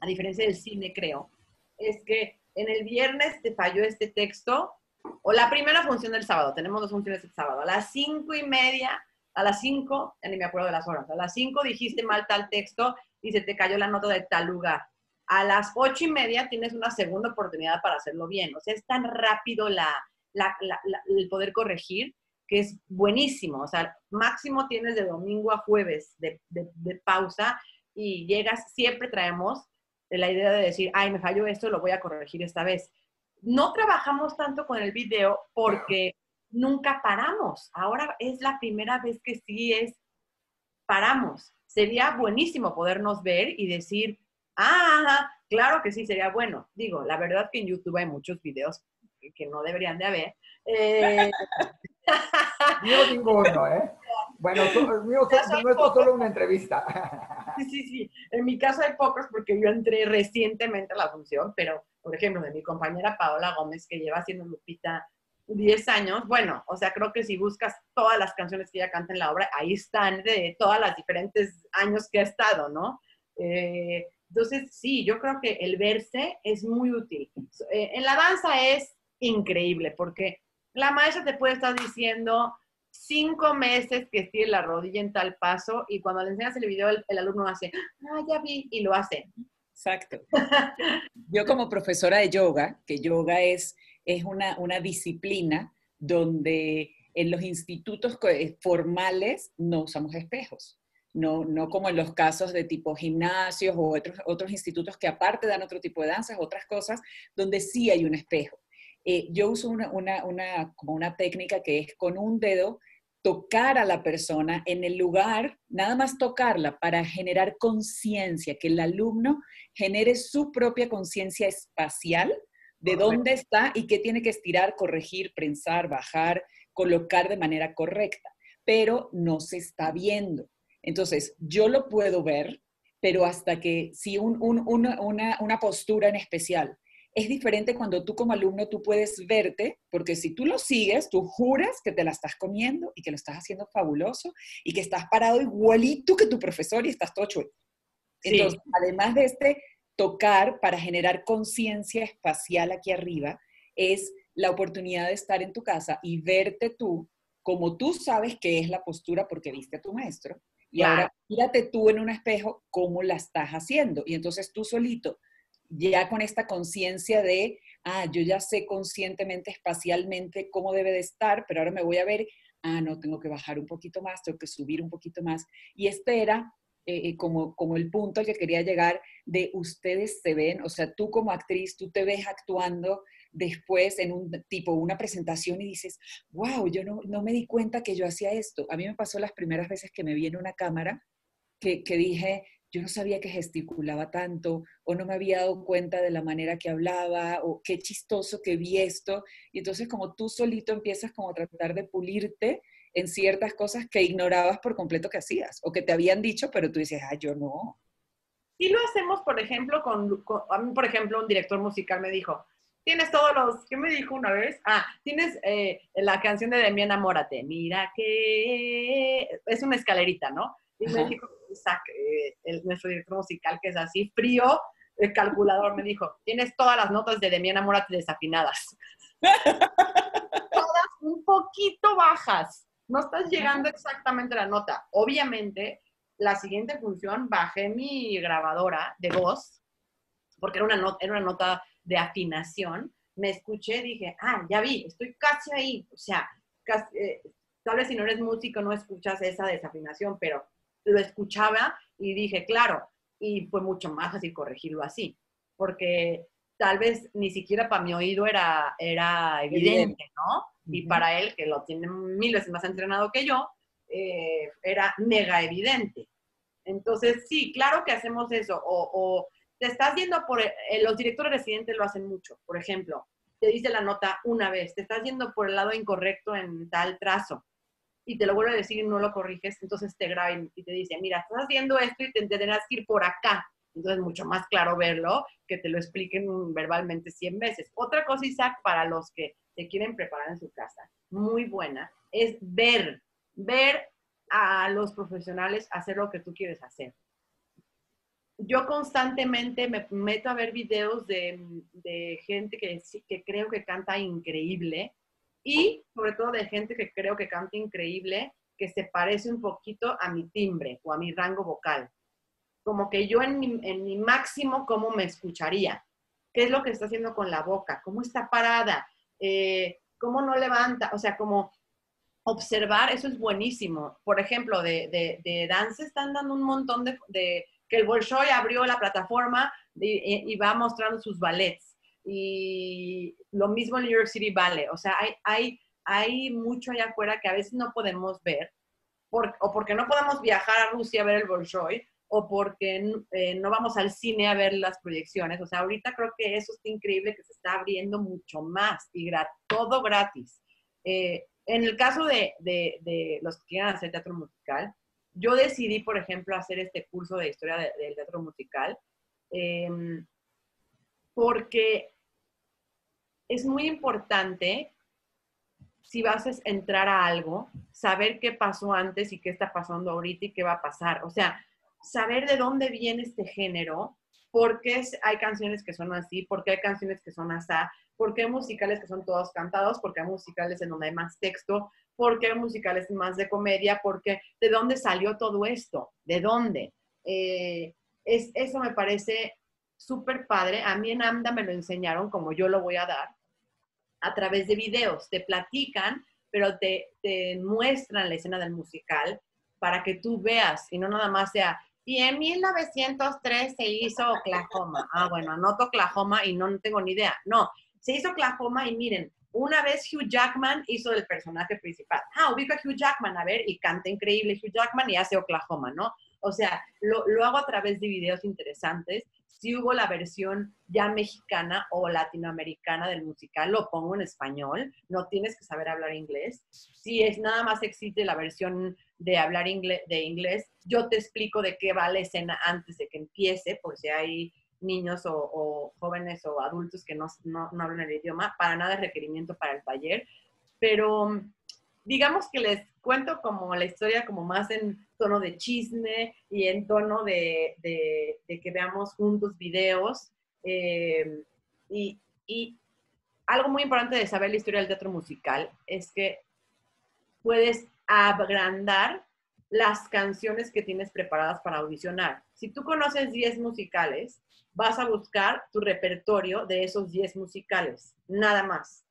a diferencia del cine, creo, es que en el viernes te falló este texto, o la primera función del sábado, tenemos dos funciones el sábado, a las cinco y media a las cinco, ya ni me acuerdo de las horas, a las cinco dijiste mal tal texto y se te cayó la nota de tal lugar. A las ocho y media tienes una segunda oportunidad para hacerlo bien. O sea, es tan rápido la, la, la, la, el poder corregir que es buenísimo. O sea, máximo tienes de domingo a jueves de, de, de pausa y llegas, siempre traemos la idea de decir, ay, me falló esto, lo voy a corregir esta vez. No trabajamos tanto con el video porque nunca paramos. Ahora es la primera vez que sí es, paramos. Sería buenísimo podernos ver y decir, ah, claro que sí, sería bueno. Digo, la verdad que en YouTube hay muchos videos que, que no deberían de haber. Eh... Yo digo uno, ¿eh? Bueno, mío, no es solo una entrevista. Sí, sí, sí. En mi caso hay pocos porque yo entré recientemente a la función, pero, por ejemplo, de mi compañera Paola Gómez, que lleva haciendo Lupita diez años, bueno, o sea, creo que si buscas todas las canciones que ella canta en la obra, ahí están de todas las diferentes años que ha estado, ¿no? Eh... Entonces, sí, yo creo que el verse es muy útil. En la danza es increíble, porque la maestra te puede estar diciendo cinco meses que estire la rodilla en tal paso, y cuando le enseñas el video, el, el alumno hace, ah, ya vi, y lo hace. Exacto. Yo como profesora de yoga, que yoga es, es una, una disciplina donde en los institutos formales no usamos espejos. No, no como en los casos de tipo gimnasios o otros, otros institutos que aparte dan otro tipo de danzas, otras cosas, donde sí hay un espejo. Eh, yo uso una, una, una, como una técnica que es con un dedo tocar a la persona en el lugar, nada más tocarla para generar conciencia, que el alumno genere su propia conciencia espacial de correcto. Dónde está y qué tiene que estirar, corregir, pensar, bajar, colocar de manera correcta, pero no se está viendo. Entonces, yo lo puedo ver, pero hasta que, si un, un, una, una, una postura en especial. Es diferente cuando tú como alumno, tú puedes verte, porque si tú lo sigues, tú juras que te la estás comiendo y que lo estás haciendo fabuloso y que estás parado igualito que tu profesor y estás todo chulo. Entonces, sí. Además de este tocar para generar conciencia espacial aquí arriba, es la oportunidad de estar en tu casa y verte tú, como tú sabes que es la postura porque viste a tu maestro. Y wow. Ahora mírate tú en un espejo cómo la estás haciendo. Y entonces tú solito, ya con esta conciencia de, ah, yo ya sé conscientemente, espacialmente cómo debe de estar, pero ahora me voy a ver, ah, no, tengo que bajar un poquito más, tengo que subir un poquito más. Y este era eh, como, como el punto al que quería llegar de ustedes se ven, o sea, tú como actriz, tú te ves actuando después en un tipo, una presentación y dices, wow, yo no, no me di cuenta que yo hacía esto. A mí me pasó las primeras veces que me vi en una cámara que, que dije, yo no sabía que gesticulaba tanto o no me había dado cuenta de la manera que hablaba o qué chistoso que vi esto. Y entonces como tú solito empiezas como a tratar de pulirte en ciertas cosas que ignorabas por completo que hacías o que te habían dicho, pero tú dices, ah, yo no. Y lo hacemos, por ejemplo, con, con a mí, por ejemplo, un director musical me dijo, tienes todos los... ¿Qué me dijo una vez? Ah, tienes eh, la canción de Demián, Enamórate. Mira que... Es una escalerita, ¿no? Y ajá. Me dijo, Isaac, eh, el, nuestro director musical, que es así, frío, el calculador, me dijo, tienes todas las notas de Demián, Enamórate desafinadas. Todas un poquito bajas. No estás llegando exactamente a la nota. Obviamente, la siguiente función, bajé mi grabadora de voz, porque era una, not- era una nota... de afinación, me escuché, dije, ah, ya vi, estoy casi ahí. O sea, casi, eh, tal vez si no eres músico no escuchas esa desafinación, pero lo escuchaba y dije, claro, y fue mucho más fácil corregirlo así, porque tal vez ni siquiera para mi oído era, era evidente, ¿no? Y uh-huh. Para él, que lo tiene mil veces más entrenado que yo, eh, era mega evidente. Entonces, sí, claro que hacemos eso, o... o te estás yendo por, el, los directores residentes lo hacen mucho, por ejemplo, te dice la nota una vez, te estás yendo por el lado incorrecto en tal trazo, y te lo vuelve a decir y no lo corriges, entonces te graba y te dice, mira, estás haciendo esto y te tendrás que ir por acá, entonces mucho más claro verlo, que te lo expliquen verbalmente cien veces. Otra cosa, Isaac, para los que se quieren preparar en su casa, muy buena, es ver, ver a los profesionales hacer lo que tú quieres hacer. Yo constantemente me meto a ver videos de, de gente que, que creo que canta increíble y sobre todo de gente que creo que canta increíble que se parece un poquito a mi timbre o a mi rango vocal. Como que yo en mi, en mi máximo, ¿cómo me escucharía? ¿Qué es lo que está haciendo con la boca? ¿Cómo está parada? Eh, ¿Cómo no levanta? O sea, como observar, eso es buenísimo. Por ejemplo, de, de, de danza están dando un montón de, de... que el Bolshoi abrió la plataforma y, y va mostrando sus ballets. Y lo mismo en New York City Ballet. O sea, hay, hay, hay mucho allá afuera que a veces no podemos ver, por, o porque no podemos viajar a Rusia a ver el Bolshoi, o porque eh, no vamos al cine a ver las proyecciones. O sea, ahorita creo que eso está increíble, que se está abriendo mucho más, y grat todo gratis. Eh, en el caso de, de, de los que quieran hacer teatro musical, yo decidí, por ejemplo, hacer este curso de historia del de teatro musical, eh, porque es muy importante, si vas a entrar a algo, saber qué pasó antes y qué está pasando ahorita y qué va a pasar. O sea, saber de dónde viene este género, por qué hay canciones que son así, por qué hay canciones que son así, por qué hay musicales que son todos cantados, por qué hay musicales en donde hay más texto, por qué hay musicales más de comedia, por qué, de dónde salió todo esto, de dónde. Eh, es, eso me parece súper padre. A mí en AMDA me lo enseñaron, como yo lo voy a dar, a través de videos. Te platican, pero te, te muestran la escena del musical para que tú veas y no nada más sea... Y en mil novecientos tres se hizo Oklahoma. Ah, bueno, anoto Oklahoma y no tengo ni idea. No, se hizo Oklahoma y miren, una vez Hugh Jackman hizo el personaje principal. Ah, ubico a Hugh Jackman, a ver, y canta increíble Hugh Jackman y hace Oklahoma, ¿no? O sea, lo, lo hago a través de videos interesantes. Si hubo la versión ya mexicana o latinoamericana del musical, lo pongo en español. No tienes que saber hablar inglés. Si es nada más existe la versión... de hablar inglés, de inglés, yo te explico de qué va la escena antes de que empiece, por si hay niños o, o jóvenes o adultos que no, no, no hablan el idioma. Para nada es requerimiento para el taller, pero digamos que les cuento como la historia como más en tono de chisme y en tono de, de, de que veamos juntos videos. Eh, y, y algo muy importante de saber la historia del teatro musical es que puedes agrandar las canciones que tienes preparadas para audicionar. Si tú conoces diez musicales, vas a buscar tu repertorio de esos diez musicales, nada más.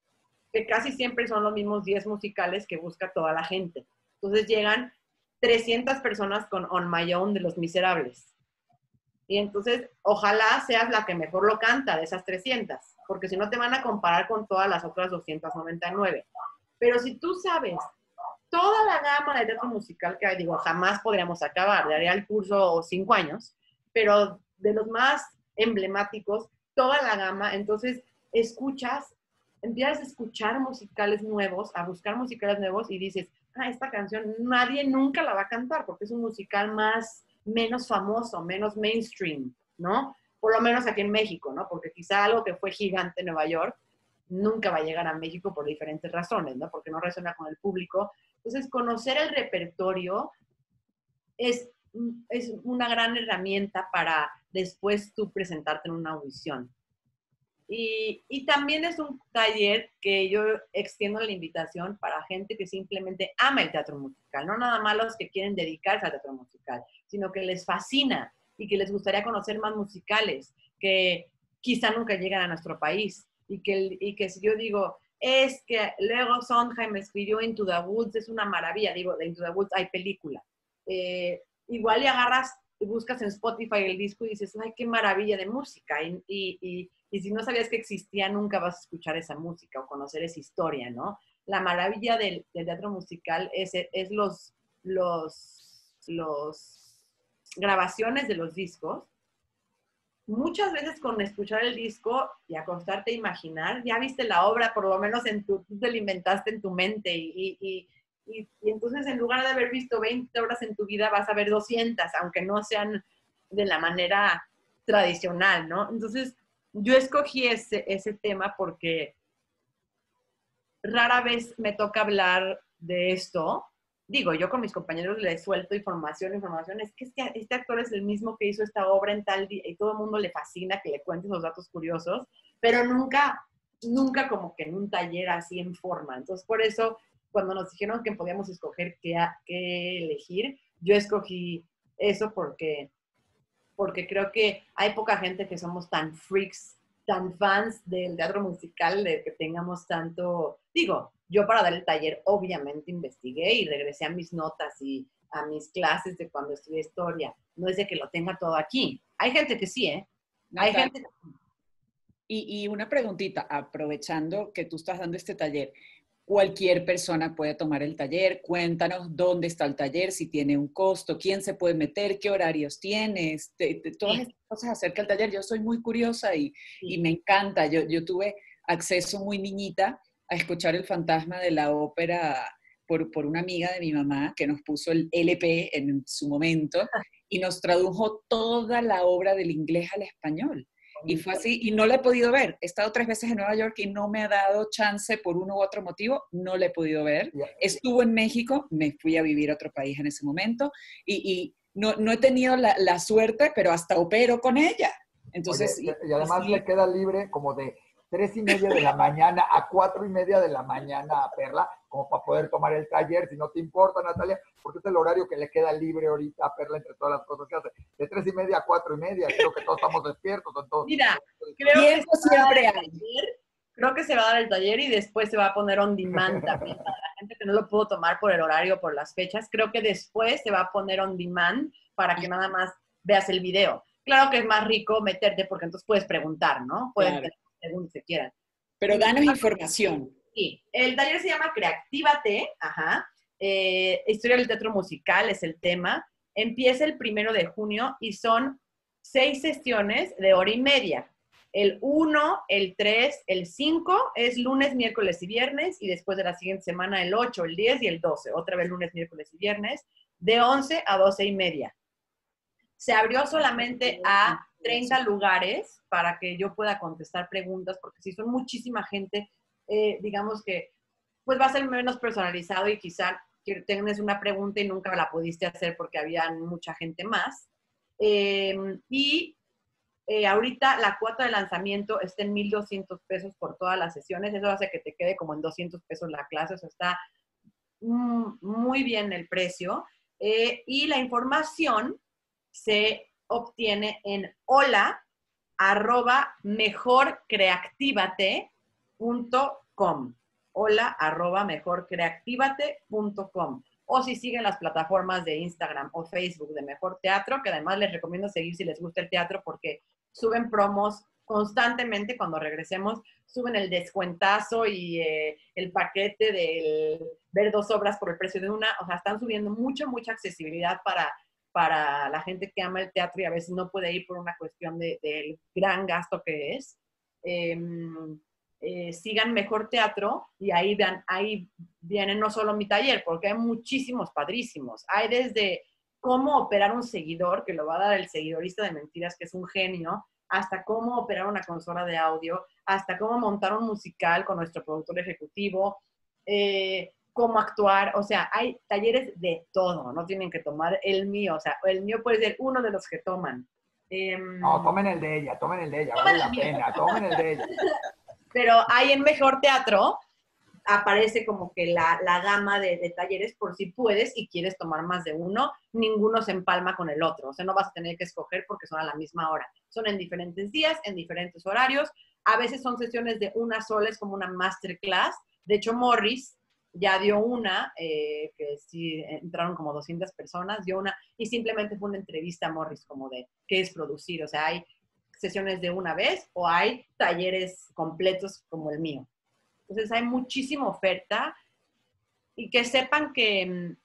Que casi siempre son los mismos diez musicales que busca toda la gente. Entonces llegan trescientas personas con On My Own de Los Miserables. Y entonces, ojalá seas la que mejor lo canta de esas trescientas, porque si no te van a comparar con todas las otras doscientas noventa y nueve. Pero si tú sabes toda la gama de teatro musical que hay, digo, jamás podríamos acabar, daría el curso cinco años, pero de los más emblemáticos, toda la gama. Entonces escuchas, empiezas a escuchar musicales nuevos, a buscar musicales nuevos y dices, ah, esta canción nadie nunca la va a cantar porque es un musical más, menos famoso, menos mainstream, ¿no? Por lo menos aquí en México, ¿no? Porque quizá algo que fue gigante en Nueva York nunca va a llegar a México por diferentes razones, ¿no? Porque no resuena con el público. Entonces, conocer el repertorio es, es una gran herramienta para después tú presentarte en una audición. Y, y también es un taller que yo extiendo la invitación para gente que simplemente ama el teatro musical, no nada más los que quieren dedicarse al teatro musical, sino que les fascina y que les gustaría conocer más musicales que quizá nunca llegan a nuestro país. Y que, y que si yo digo... es que luego Sondheim escribió Into the Woods, es una maravilla. Digo, de Into the Woods hay película. Eh, igual y agarras, buscas en Spotify el disco y dices, ay, qué maravilla de música. Y, y, y, y si no sabías que existía, nunca vas a escuchar esa música o conocer esa historia, ¿no? La maravilla del, del teatro musical es, es los, los, los grabaciones de los discos. Muchas veces con escuchar el disco y acostarte a imaginar, ya viste la obra, por lo menos en tu, tú te la inventaste en tu mente. Y, y, y, y entonces en lugar de haber visto veinte obras en tu vida, vas a ver doscientas, aunque no sean de la manera tradicional, ¿no? Entonces yo escogí ese, ese tema porque rara vez me toca hablar de esto. Digo, yo con mis compañeros les suelto información, información, es que este, este actor es el mismo que hizo esta obra en tal día y todo el mundo le fascina que le cuentes los datos curiosos, pero nunca, nunca como que en un taller así en forma. Entonces, por eso cuando nos dijeron que podíamos escoger qué, qué elegir, yo escogí eso porque, porque creo que hay poca gente que somos tan freaks, tan fans del teatro musical, de que tengamos tanto... Digo, yo para dar el taller obviamente investigué y regresé a mis notas y a mis clases de cuando estudié historia. No es de que lo tenga todo aquí. Hay gente que sí, ¿eh? Hay Natalia, gente que... Y, y una preguntita, aprovechando que tú estás dando este taller, ¿cualquier persona puede tomar el taller? Cuéntanos dónde está el taller, si tiene un costo, quién se puede meter, qué horarios tienes, te, te, todas sí. estas cosas acerca del taller. Yo soy muy curiosa y, sí. y me encanta. Yo, yo tuve acceso muy niñita a escuchar El Fantasma de la Ópera por, por una amiga de mi mamá que nos puso el L P en su momento ah. y nos tradujo toda la obra del inglés al español. Y fue así, y no la he podido ver. He estado tres veces en Nueva York y no me ha dado chance por uno u otro motivo, no la he podido ver. Yeah. Estuvo en México, me fui a vivir a otro país en ese momento, y, y no, no he tenido la, la suerte, pero hasta opero con ella. Entonces, Oye, y, y además así, le queda libre como de tres y media de la mañana a cuatro y media de la mañana a Perla, como para poder tomar el taller, si no te importa, Natalia, porque es el horario que le queda libre ahorita a Perla entre todas las cosas que hace. De tres y media a cuatro y media, creo que todos estamos despiertos. Entonces, Mira, creo que, eso siempre taller, creo que se va a dar el taller y después se va a poner on demand también para la gente que no lo pudo tomar por el horario, por las fechas. Creo que después se va a poner on demand para que nada más veas el video. Claro que es más rico meterte porque entonces puedes preguntar, ¿no? Puedes claro. según se quieran. Pero danos información. Sí, el taller se llama Creactívate, ajá. Eh, Historia del Teatro Musical es el tema. Empieza el primero de junio y son seis sesiones de hora y media. El uno, el tres, el cinco es lunes, miércoles y viernes, y después de la siguiente semana el ocho, el diez y el doce. Otra vez lunes, miércoles y viernes, de once a doce y media. Se abrió solamente a treinta lugares para que yo pueda contestar preguntas, porque si son muchísima gente, eh, digamos que pues va a ser menos personalizado y quizá tengas una pregunta y nunca la pudiste hacer porque había mucha gente más. Eh, y eh, ahorita la cuota de lanzamiento está en mil doscientos pesos por todas las sesiones. Eso hace que te quede como en doscientos pesos la clase. O sea, está mm, muy bien el precio. Eh, y la información se obtiene en hola arroba mejorcreactivate punto com. Hola arroba mejorcreactivate punto com. O si siguen las plataformas de Instagram o Facebook de Mejor Teatro, que además les recomiendo seguir si les gusta el teatro, porque suben promos constantemente. Cuando regresemos, suben el descuentazo y eh, el paquete de ver dos obras por el precio de una. O sea, están subiendo mucha, mucha accesibilidad para... para la gente que ama el teatro y a veces no puede ir por una cuestión de, del gran gasto que es. Eh, eh, sigan Mejor Teatro y ahí, vean, ahí viene no solo mi taller, porque hay muchísimos padrísimos. Hay desde cómo operar un seguidor, que lo va a dar el seguidorista de Mentiras, que es un genio, hasta cómo operar una consola de audio, hasta cómo montar un musical con nuestro productor ejecutivo, eh, cómo actuar. O sea, hay talleres de todo, no tienen que tomar el mío, o sea, el mío puede ser uno de los que toman. Eh, no, tomen el de ella, tomen el de ella, vale la pena, tomen el de ella. Pero ahí en Mejor Teatro aparece como que la, la gama de, de talleres por si puedes y quieres tomar más de uno, ninguno se empalma con el otro, o sea, no vas a tener que escoger porque son a la misma hora, son en diferentes días, en diferentes horarios, a veces son sesiones de una sola, es como una masterclass. De hecho, Morris ya dio una, eh, que sí entraron como doscientas personas, dio una, y simplemente fue una entrevista a Morris como de qué es producir. O sea, hay sesiones de una vez o hay talleres completos como el mío. Entonces hay muchísima oferta y que sepan que,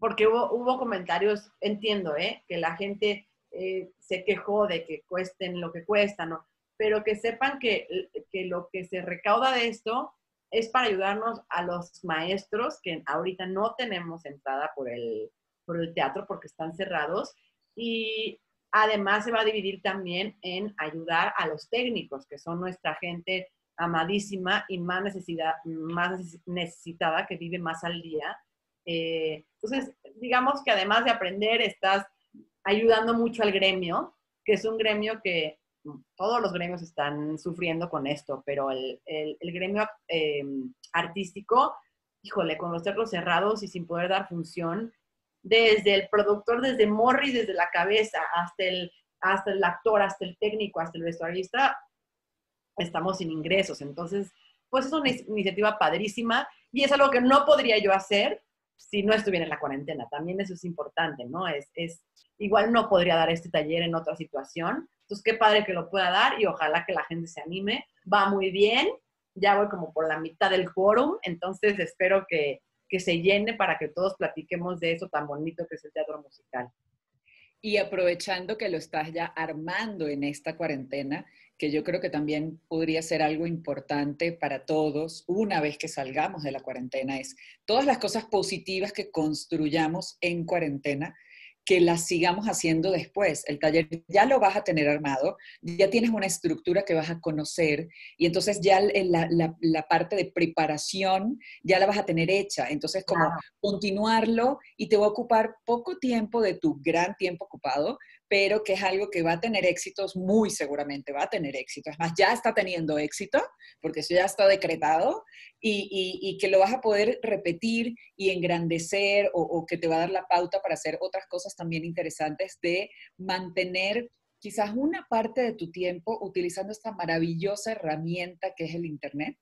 porque hubo, hubo comentarios, entiendo, eh, que la gente eh, se quejó de que cuesten lo que cuestan, ¿no? Pero que sepan que, que lo que se recauda de esto es para ayudarnos a los maestros que ahorita no tenemos entrada por el, por el teatro porque están cerrados. Y además se va a dividir también en ayudar a los técnicos, que son nuestra gente amadísima y más, necesidad, más necesitada, que vive más al día. Eh, entonces, digamos que además de aprender, estás ayudando mucho al gremio, que es un gremio que... todos los gremios están sufriendo con esto, pero el, el, el gremio eh, artístico híjole, con los teatros cerrados y sin poder dar función, desde el productor, desde Morris, desde la cabeza, hasta el, hasta el actor, hasta el técnico, hasta el vestuarista, estamos sin ingresos. Entonces, pues es una iniciativa padrísima y es algo que no podría yo hacer si no estuviera en la cuarentena. También eso es importante, ¿no? Es, es, igual no podría dar este taller en otra situación. Entonces, qué padre que lo pueda dar y ojalá que la gente se anime. Va muy bien. Ya voy como por la mitad del quórum. Entonces, espero que, que se llene para que todos platiquemos de eso tan bonito que es el teatro musical. Y aprovechando que lo estás ya armando en esta cuarentena, que yo creo que también podría ser algo importante para todos una vez que salgamos de la cuarentena, es todas las cosas positivas que construyamos en cuarentena, que las sigamos haciendo después. El taller ya lo vas a tener armado, ya tienes una estructura que vas a conocer y entonces ya la, la, la parte de preparación ya la vas a tener hecha. Entonces, como ah. continuarlo, y te va a ocupar poco tiempo de tu gran tiempo ocupado, pero que es algo que va a tener éxitos, muy seguramente va a tener éxito. Es más, ya está teniendo éxito, porque eso ya está decretado, y, y, y que lo vas a poder repetir y engrandecer, o, o que te va a dar la pauta para hacer otras cosas también interesantes, de mantener quizás una parte de tu tiempo utilizando esta maravillosa herramienta que es el Internet,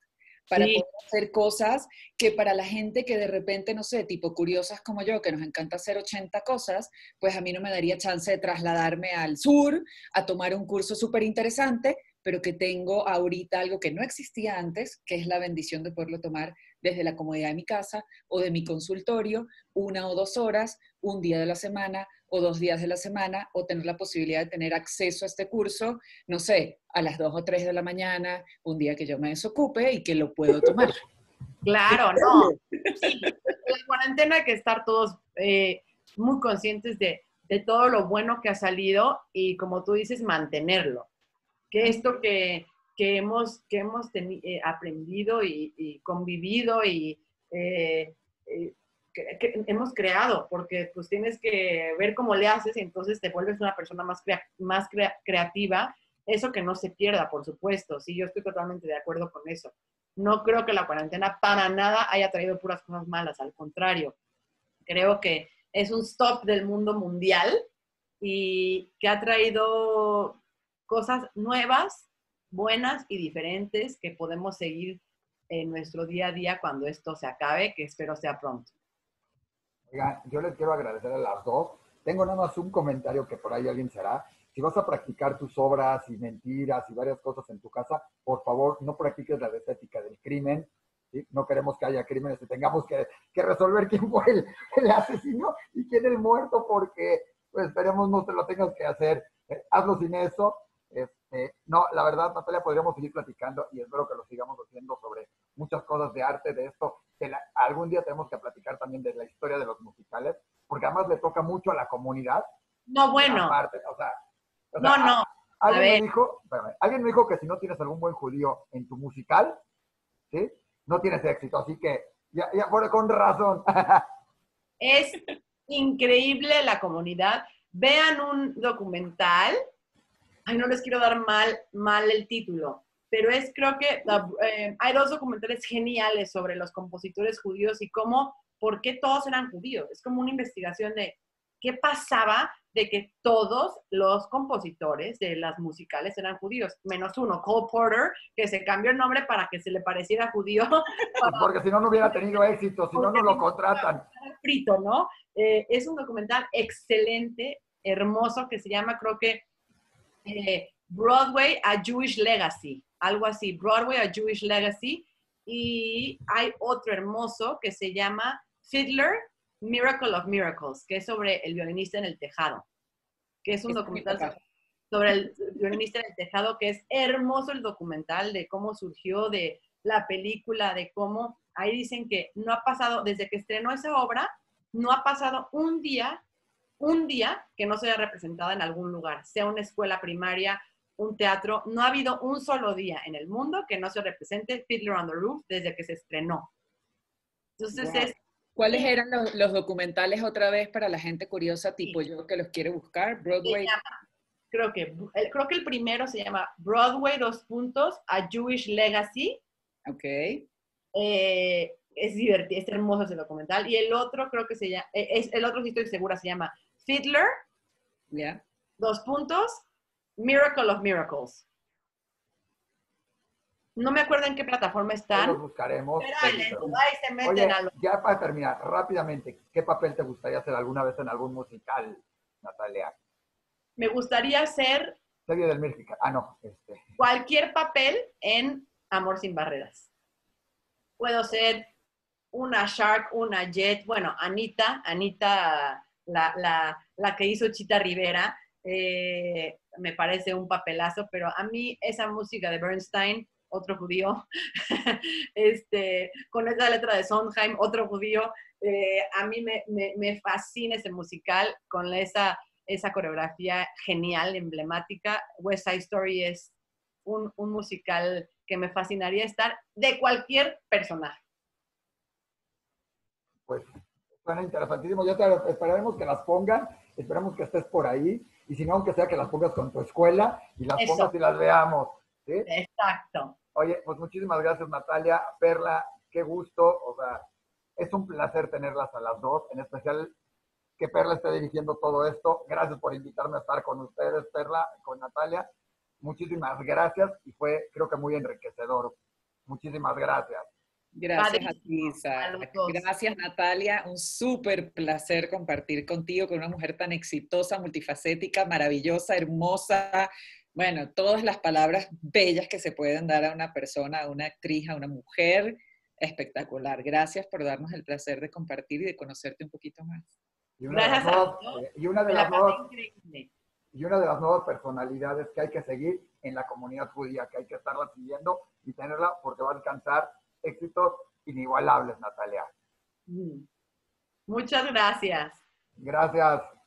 para sí. poder hacer cosas que para la gente que de repente, no sé, tipo curiosas como yo, que nos encanta hacer ochenta cosas, pues a mí no me daría chance de trasladarme al sur a tomar un curso súper interesante, pero que tengo ahorita algo que no existía antes, que es la bendición de poderlo tomar desde la comodidad de mi casa o de mi consultorio, una o dos horas, un día de la semana o dos días de la semana, o tener la posibilidad de tener acceso a este curso, no sé, a las dos o tres de la mañana, un día que yo me desocupe y que lo puedo tomar. Claro, no. Sí, la cuarentena hay que estar todos eh, muy conscientes de, de todo lo bueno que ha salido y, como tú dices, mantenerlo. Que esto que, que hemos, que hemos teni- eh, aprendido y, y convivido y eh, eh, que, que hemos creado, porque pues tienes que ver cómo le haces y entonces te vuelves una persona más, crea- más crea- creativa, eso que no se pierda, por supuesto. Sí, yo estoy totalmente de acuerdo con eso. No creo que la cuarentena para nada haya traído puras cosas malas, al contrario. Creo que es un stop del mundo mundial y que ha traído cosas nuevas, buenas y diferentes que podemos seguir en nuestro día a día cuando esto se acabe, que espero sea pronto. Oigan, yo les quiero agradecer a las dos. Tengo nada más un comentario que por ahí alguien será. Si vas a practicar tus obras y mentiras y varias cosas en tu casa, por favor, no practiques la estética del crimen. ¿Sí? No queremos que haya crímenes que tengamos que, que resolver quién fue el, el asesino y quién el muerto, porque pues, esperemos no te lo tengas que hacer. Eh, hazlo sin eso. Este, no, la verdad, Natalia, podríamos seguir platicando y espero que lo sigamos haciendo sobre muchas cosas de arte, de esto. De la, algún día tenemos que platicar también de la historia de los musicales, porque además le toca mucho a la comunidad. No, bueno. Aparte, o sea, o sea, no, no. A, alguien, a ver. Me dijo, espérame, alguien me dijo que si no tienes algún buen judío en tu musical, ¿sí? No tienes éxito, así que ya, ya bueno, con razón. Es increíble la comunidad. Vean un documental. Ay, no les quiero dar mal, mal el título, pero es, creo que eh, hay dos documentales geniales sobre los compositores judíos y cómo, por qué todos eran judíos. Es como una investigación de qué pasaba de que todos los compositores de las musicales eran judíos, menos uno, Cole Porter, que se cambió el nombre para que se le pareciera judío. Para... Porque si no, no hubiera tenido éxito, si no, no lo contratan. Frito, ¿no? Eh, es un documental excelente, hermoso, que se llama, creo que, Eh, Broadway: A Jewish Legacy, algo así, Broadway: A Jewish Legacy, y hay otro hermoso que se llama Fiddler, Miracle of Miracles, que es sobre el violinista en el tejado, que es un es documental sobre, sobre el violinista en el tejado, que es hermoso el documental de cómo surgió, de la película, de cómo, ahí dicen que no ha pasado, desde que estrenó esa obra, no ha pasado un día un día que no sea representada en algún lugar, sea una escuela primaria, un teatro, no ha habido un solo día en el mundo que no se represente Fiddler on the Roof desde que se estrenó. Entonces wow. es... ¿Cuáles eran los, los documentales otra vez para la gente curiosa, tipo sí. yo que los quiere buscar? Broadway. Llama, creo, que, el, creo que el primero se llama Broadway dos puntos, A Jewish Legacy. Ok. Eh, es divertido, es hermoso ese documental. Y el otro creo que se llama, es, el otro sí estoy segura, se llama Fiddler, yeah. dos puntos, Miracle of Miracles. No me acuerdo en qué plataforma están. Los buscaremos. Se meten. Oye, a los... ya para terminar, rápidamente, ¿qué papel te gustaría hacer alguna vez en algún musical, Natalia? Me gustaría hacer... Serie del musical. Ah, no. Este. Cualquier papel en Amor sin Barreras. Puedo ser una Shark, una Jet, bueno, Anita, Anita, la, la, la que hizo Chita Rivera, eh, me parece un papelazo, pero a mí esa música de Bernstein, otro judío, este, con esa letra de Sondheim, otro judío, eh, a mí me, me, me fascina ese musical con esa, esa coreografía genial, emblemática. West Side Story es un, un musical que me fascinaría estar, de cualquier personaje. Pues, suena interesantísimo. Ya te, esperaremos que las pongan, esperamos que estés por ahí, y si no, aunque sea que las pongas con tu escuela, y las Eso. pongas y las veamos. ¿Sí? Exacto. Oye, pues muchísimas gracias, Natalia, Perla, qué gusto, o sea, es un placer tenerlas a las dos, en especial que Perla esté dirigiendo todo esto. Gracias por invitarme a estar con ustedes, Perla, con Natalia. Muchísimas gracias y fue, creo que muy enriquecedor. Muchísimas gracias. Gracias a ti, Isa. Gracias, Natalia. Un súper placer compartir contigo, con una mujer tan exitosa, multifacética, maravillosa, hermosa. Bueno, todas las palabras bellas que se pueden dar a una persona, a una actriz, a una mujer. Espectacular. Gracias por darnos el placer de compartir y de conocerte un poquito más. Y una gracias de las a todos. Y una de las Y una de las nuevas personalidades que hay que seguir en la comunidad judía, que hay que estarla siguiendo y tenerla porque va a alcanzar éxitos inigualables, Natalia. Muchas gracias. Gracias.